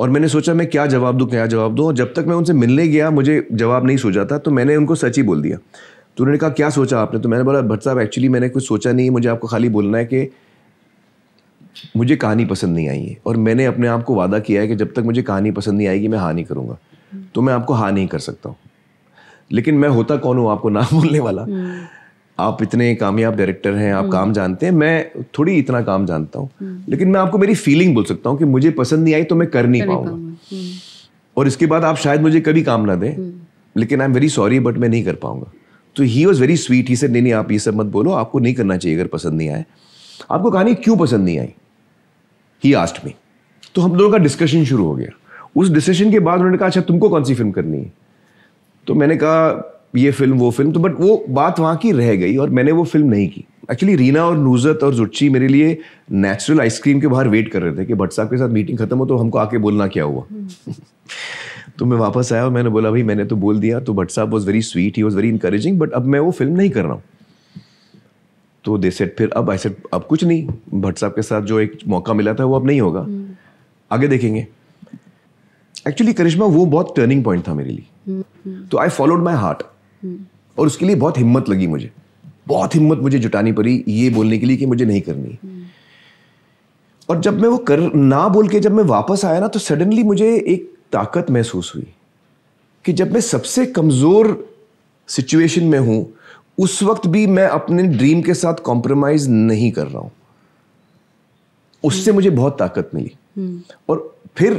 और मैंने सोचा मैं क्या जवाब दूं क्या जवाब दूं और जब तक मैं उनसे मिलने गया मुझे जवाब नहीं सूझा था, तो मैंने उनको सच ही बोल दिया. तो उन्होंने कहा क्या सोचा आपने? तो मैंने बोला भट्ट साहब एक्चुअली मैंने कुछ सोचा नहीं है, मुझे आपको खाली बोलना है कि मुझे कहानी पसंद नहीं आई है, और मैंने अपने आप को वादा किया है कि जब तक मुझे कहानी पसंद नहीं आएगी मैं हाँ नहीं करूँगा, तो मैं आपको हाँ नहीं कर सकता हूँ. लेकिन मैं होता कौन हूँ आपको ना बोलने वाला। आप इतने कामयाब डायरेक्टर हैं, आप काम जानते हैं, मैं थोड़ी इतना काम जानता हूँ, लेकिन मैं आपको मेरी फीलिंग बोल सकता हूँ कि मुझे पसंद नहीं आई तो मैं कर नहीं पाऊंगा, और इसके बाद आप शायद मुझे कभी काम ना दें, लेकिन I am very sorry but मैं नहीं कर पाऊंगा। तो he was very sweet, he said नहीं नहीं आप ये सब मत बोलो, आपको नहीं करना चाहिए अगर पसंद नहीं आए। आपको कहानी क्यों पसंद नहीं आई, ही आस्क्ड मी। तो हम दोनों का डिस्कशन शुरू हो गया। उस डिस्कशन के बाद उन्होंने कहा अच्छा तुमको कौन सी फिल्म करनी है, तो मैंने कहा ये फिल्म वो फिल्म, तो बट वो बात वहाँ की रह गई और मैंने वो फिल्म नहीं की। एक्चुअली रीना और नूजत और जुच्ची मेरे लिए नेचुरल आइसक्रीम के बाहर वेट कर रहे थे कि भट्ट साहब के साथ मीटिंग खत्म हो तो हमको आके बोलना क्या हुआ। तो मैं वापस आया और मैंने बोला भाई मैंने तो बोल दिया। तो भट्ट साहब was very sweet, he was very encouraging, but अब मैं वो फिल्म नहीं कर रहा हूँ। तो दे सेड फिर अब आई सेड अब कुछ नहीं, भट्ट साहब के साथ जो एक मौका मिला था वो अब नहीं होगा, आगे देखेंगे। एक्चुअली करिश्मा वो बहुत टर्निंग पॉइंट था मेरे लिए। तो आई फॉलोड माई हार्ट और उसके लिए बहुत हिम्मत लगी मुझे, बहुत हिम्मत मुझे जुटानी पड़ी ये बोलने के लिए कि मुझे नहीं करनी। और जब मैं वो कर ना बोल के जब मैं वापस आया ना, तो सडनली मुझे एक ताकत महसूस हुई कि जब मैं सबसे कमज़ोर सिचुएशन में हूँ उस वक्त भी मैं अपने ड्रीम के साथ कॉम्प्रोमाइज़ नहीं कर रहा हूँ। उससे मुझे बहुत ताकत मिली। और फिर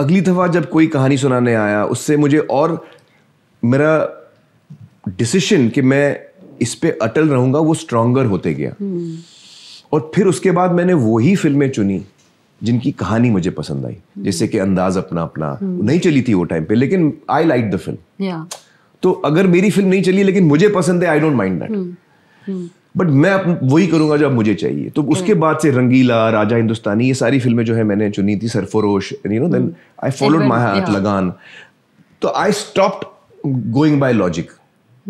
अगली दफ़ा जब कोई कहानी सुनाने आया, उससे मुझे और मेरा डिसीशन कि मैं इस पे अटल रहूँगा वो स्ट्रॉन्गर होते गया। और फिर उसके बाद मैंने वही फिल्में चुनी जिनकी कहानी मुझे पसंद आई, जैसे कि अंदाज अपना अपना नहीं चली थी वो टाइम पे, लेकिन आई लाइक द फिल्म। तो अगर मेरी फिल्म नहीं चली लेकिन मुझे पसंद है, I don't mind that, but मैं वही करूंगा जो मुझे चाहिए। तो उसके बाद से रंगीला, राजा हिंदुस्तानी, ये सारी फिल्में जो है मैंने चुनी थी, Sarfarosh, you know, then I followed my heart, Lagaan. तो I stopped going by logic,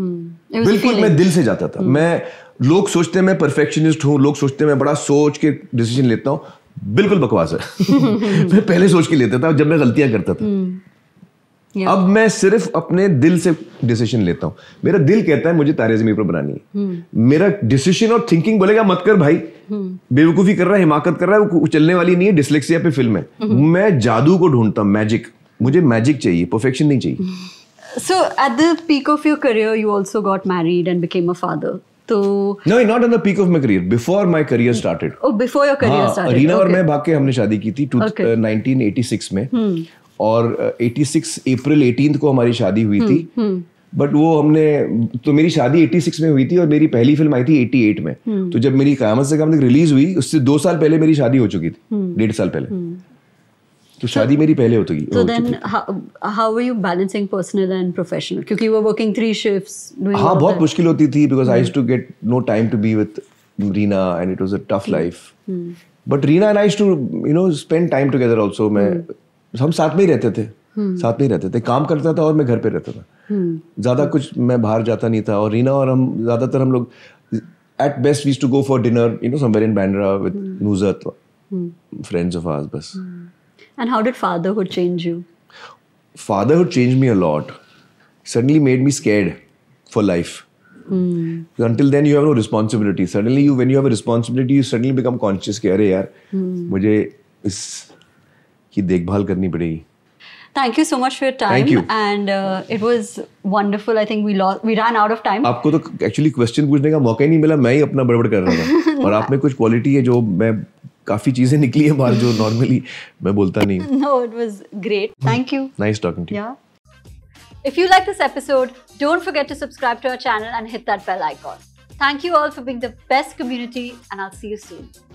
बिल्कुल मैं दिल से जाता था। मैं लोग सोचते हैं मैं परफेक्शनिस्ट हूँ, लोग सोचते हैं मैं बड़ा सोच के डिसीजन लेता हूँ, बिल्कुल बकवास है। मैं पहले सोच के लेता था जब मैं गलतियां करता था। yeah. अब मैं सिर्फ अपने दिल से डिसीजन लेता हूं। मेरा दिल कहता है मुझे तारे ज़मीन पर बनानी है। hmm. मेरा डिसीजन और थिंकिंग बोलेगा मत कर भाई। hmm. बेवकूफी कर रहा है, हिमाकत कर रहा है, वो चलने वाली नहीं है, डिस्लेक्सिया पे फिल्म है। hmm. मैं जादू को ढूंढता हूं, मैजिक। मुझे मैजिक चाहिए, परफेक्शन नहीं चाहिए। So at the peak of your career you also got married and became a father. तो no, not on the peak of my career, before my career started. Oh, before your career हाँ, started. रीना okay. और मैं भाग के हमने शादी की थी okay. नाइनटीन एटी सिक्स में। hmm. और छियासी अप्रैल अठारह को हमारी शादी हुई hmm. थी। hmm. बट वो हमने तो मेरी शादी छियासी में हुई थी और मेरी पहली फिल्म आई थी अठासी में। hmm. तो जब मेरी क़यामत से क़यामत तक रिलीज हुई उससे दो साल पहले मेरी शादी हो चुकी थी। hmm. डेढ़ साल पहले। hmm. तो शादी मेरी पहले हो चुकी। So then how were you balancing personal and professional? क्योंकि you were working three shifts. हाँ, बहुत मुश्किल होती थी because I used to get no time to be with Reena and it was a tough life. But Reena and I used to you know spend time together also. मैं हम साथ में ही रहते थे, साथ में ही रहते थे, काम करता था और मैं घर पे रहता था। ज़्यादा कुछ मैं बाहर जाता नहीं था और Reena और हम ज़्यादातर हम लोग at best we used to go for dinner you know somewhere in Bandra with Nuzat friends of ours बस। And how did fatherhood change you? Fatherhood changed me a lot. Suddenly made me scared for life. Mm. Until then you have no responsibility. Suddenly you, when you have a responsibility, you suddenly become conscious कि अरे यार मुझे इस की देखभाल करनी पड़ेगी. Thank you so much for your time. Thank you. And uh, it was wonderful. I think we lost, we ran out of time. आपको तो actually question पूछने का मौका ही नहीं मिला, मैं ही अपना बड़बड़ कर रहा था. और आप में कुछ quality है जो मैं काफी चीजें निकली है बाहर जो नॉर्मली मैं बोलता नहीं हूं। No, it was great. Thank you. Nice talking to you. Yeah. If you like this episode, don't forget to subscribe to our channel and hit that bell icon. Thank you all for being the best community and I'll see you soon.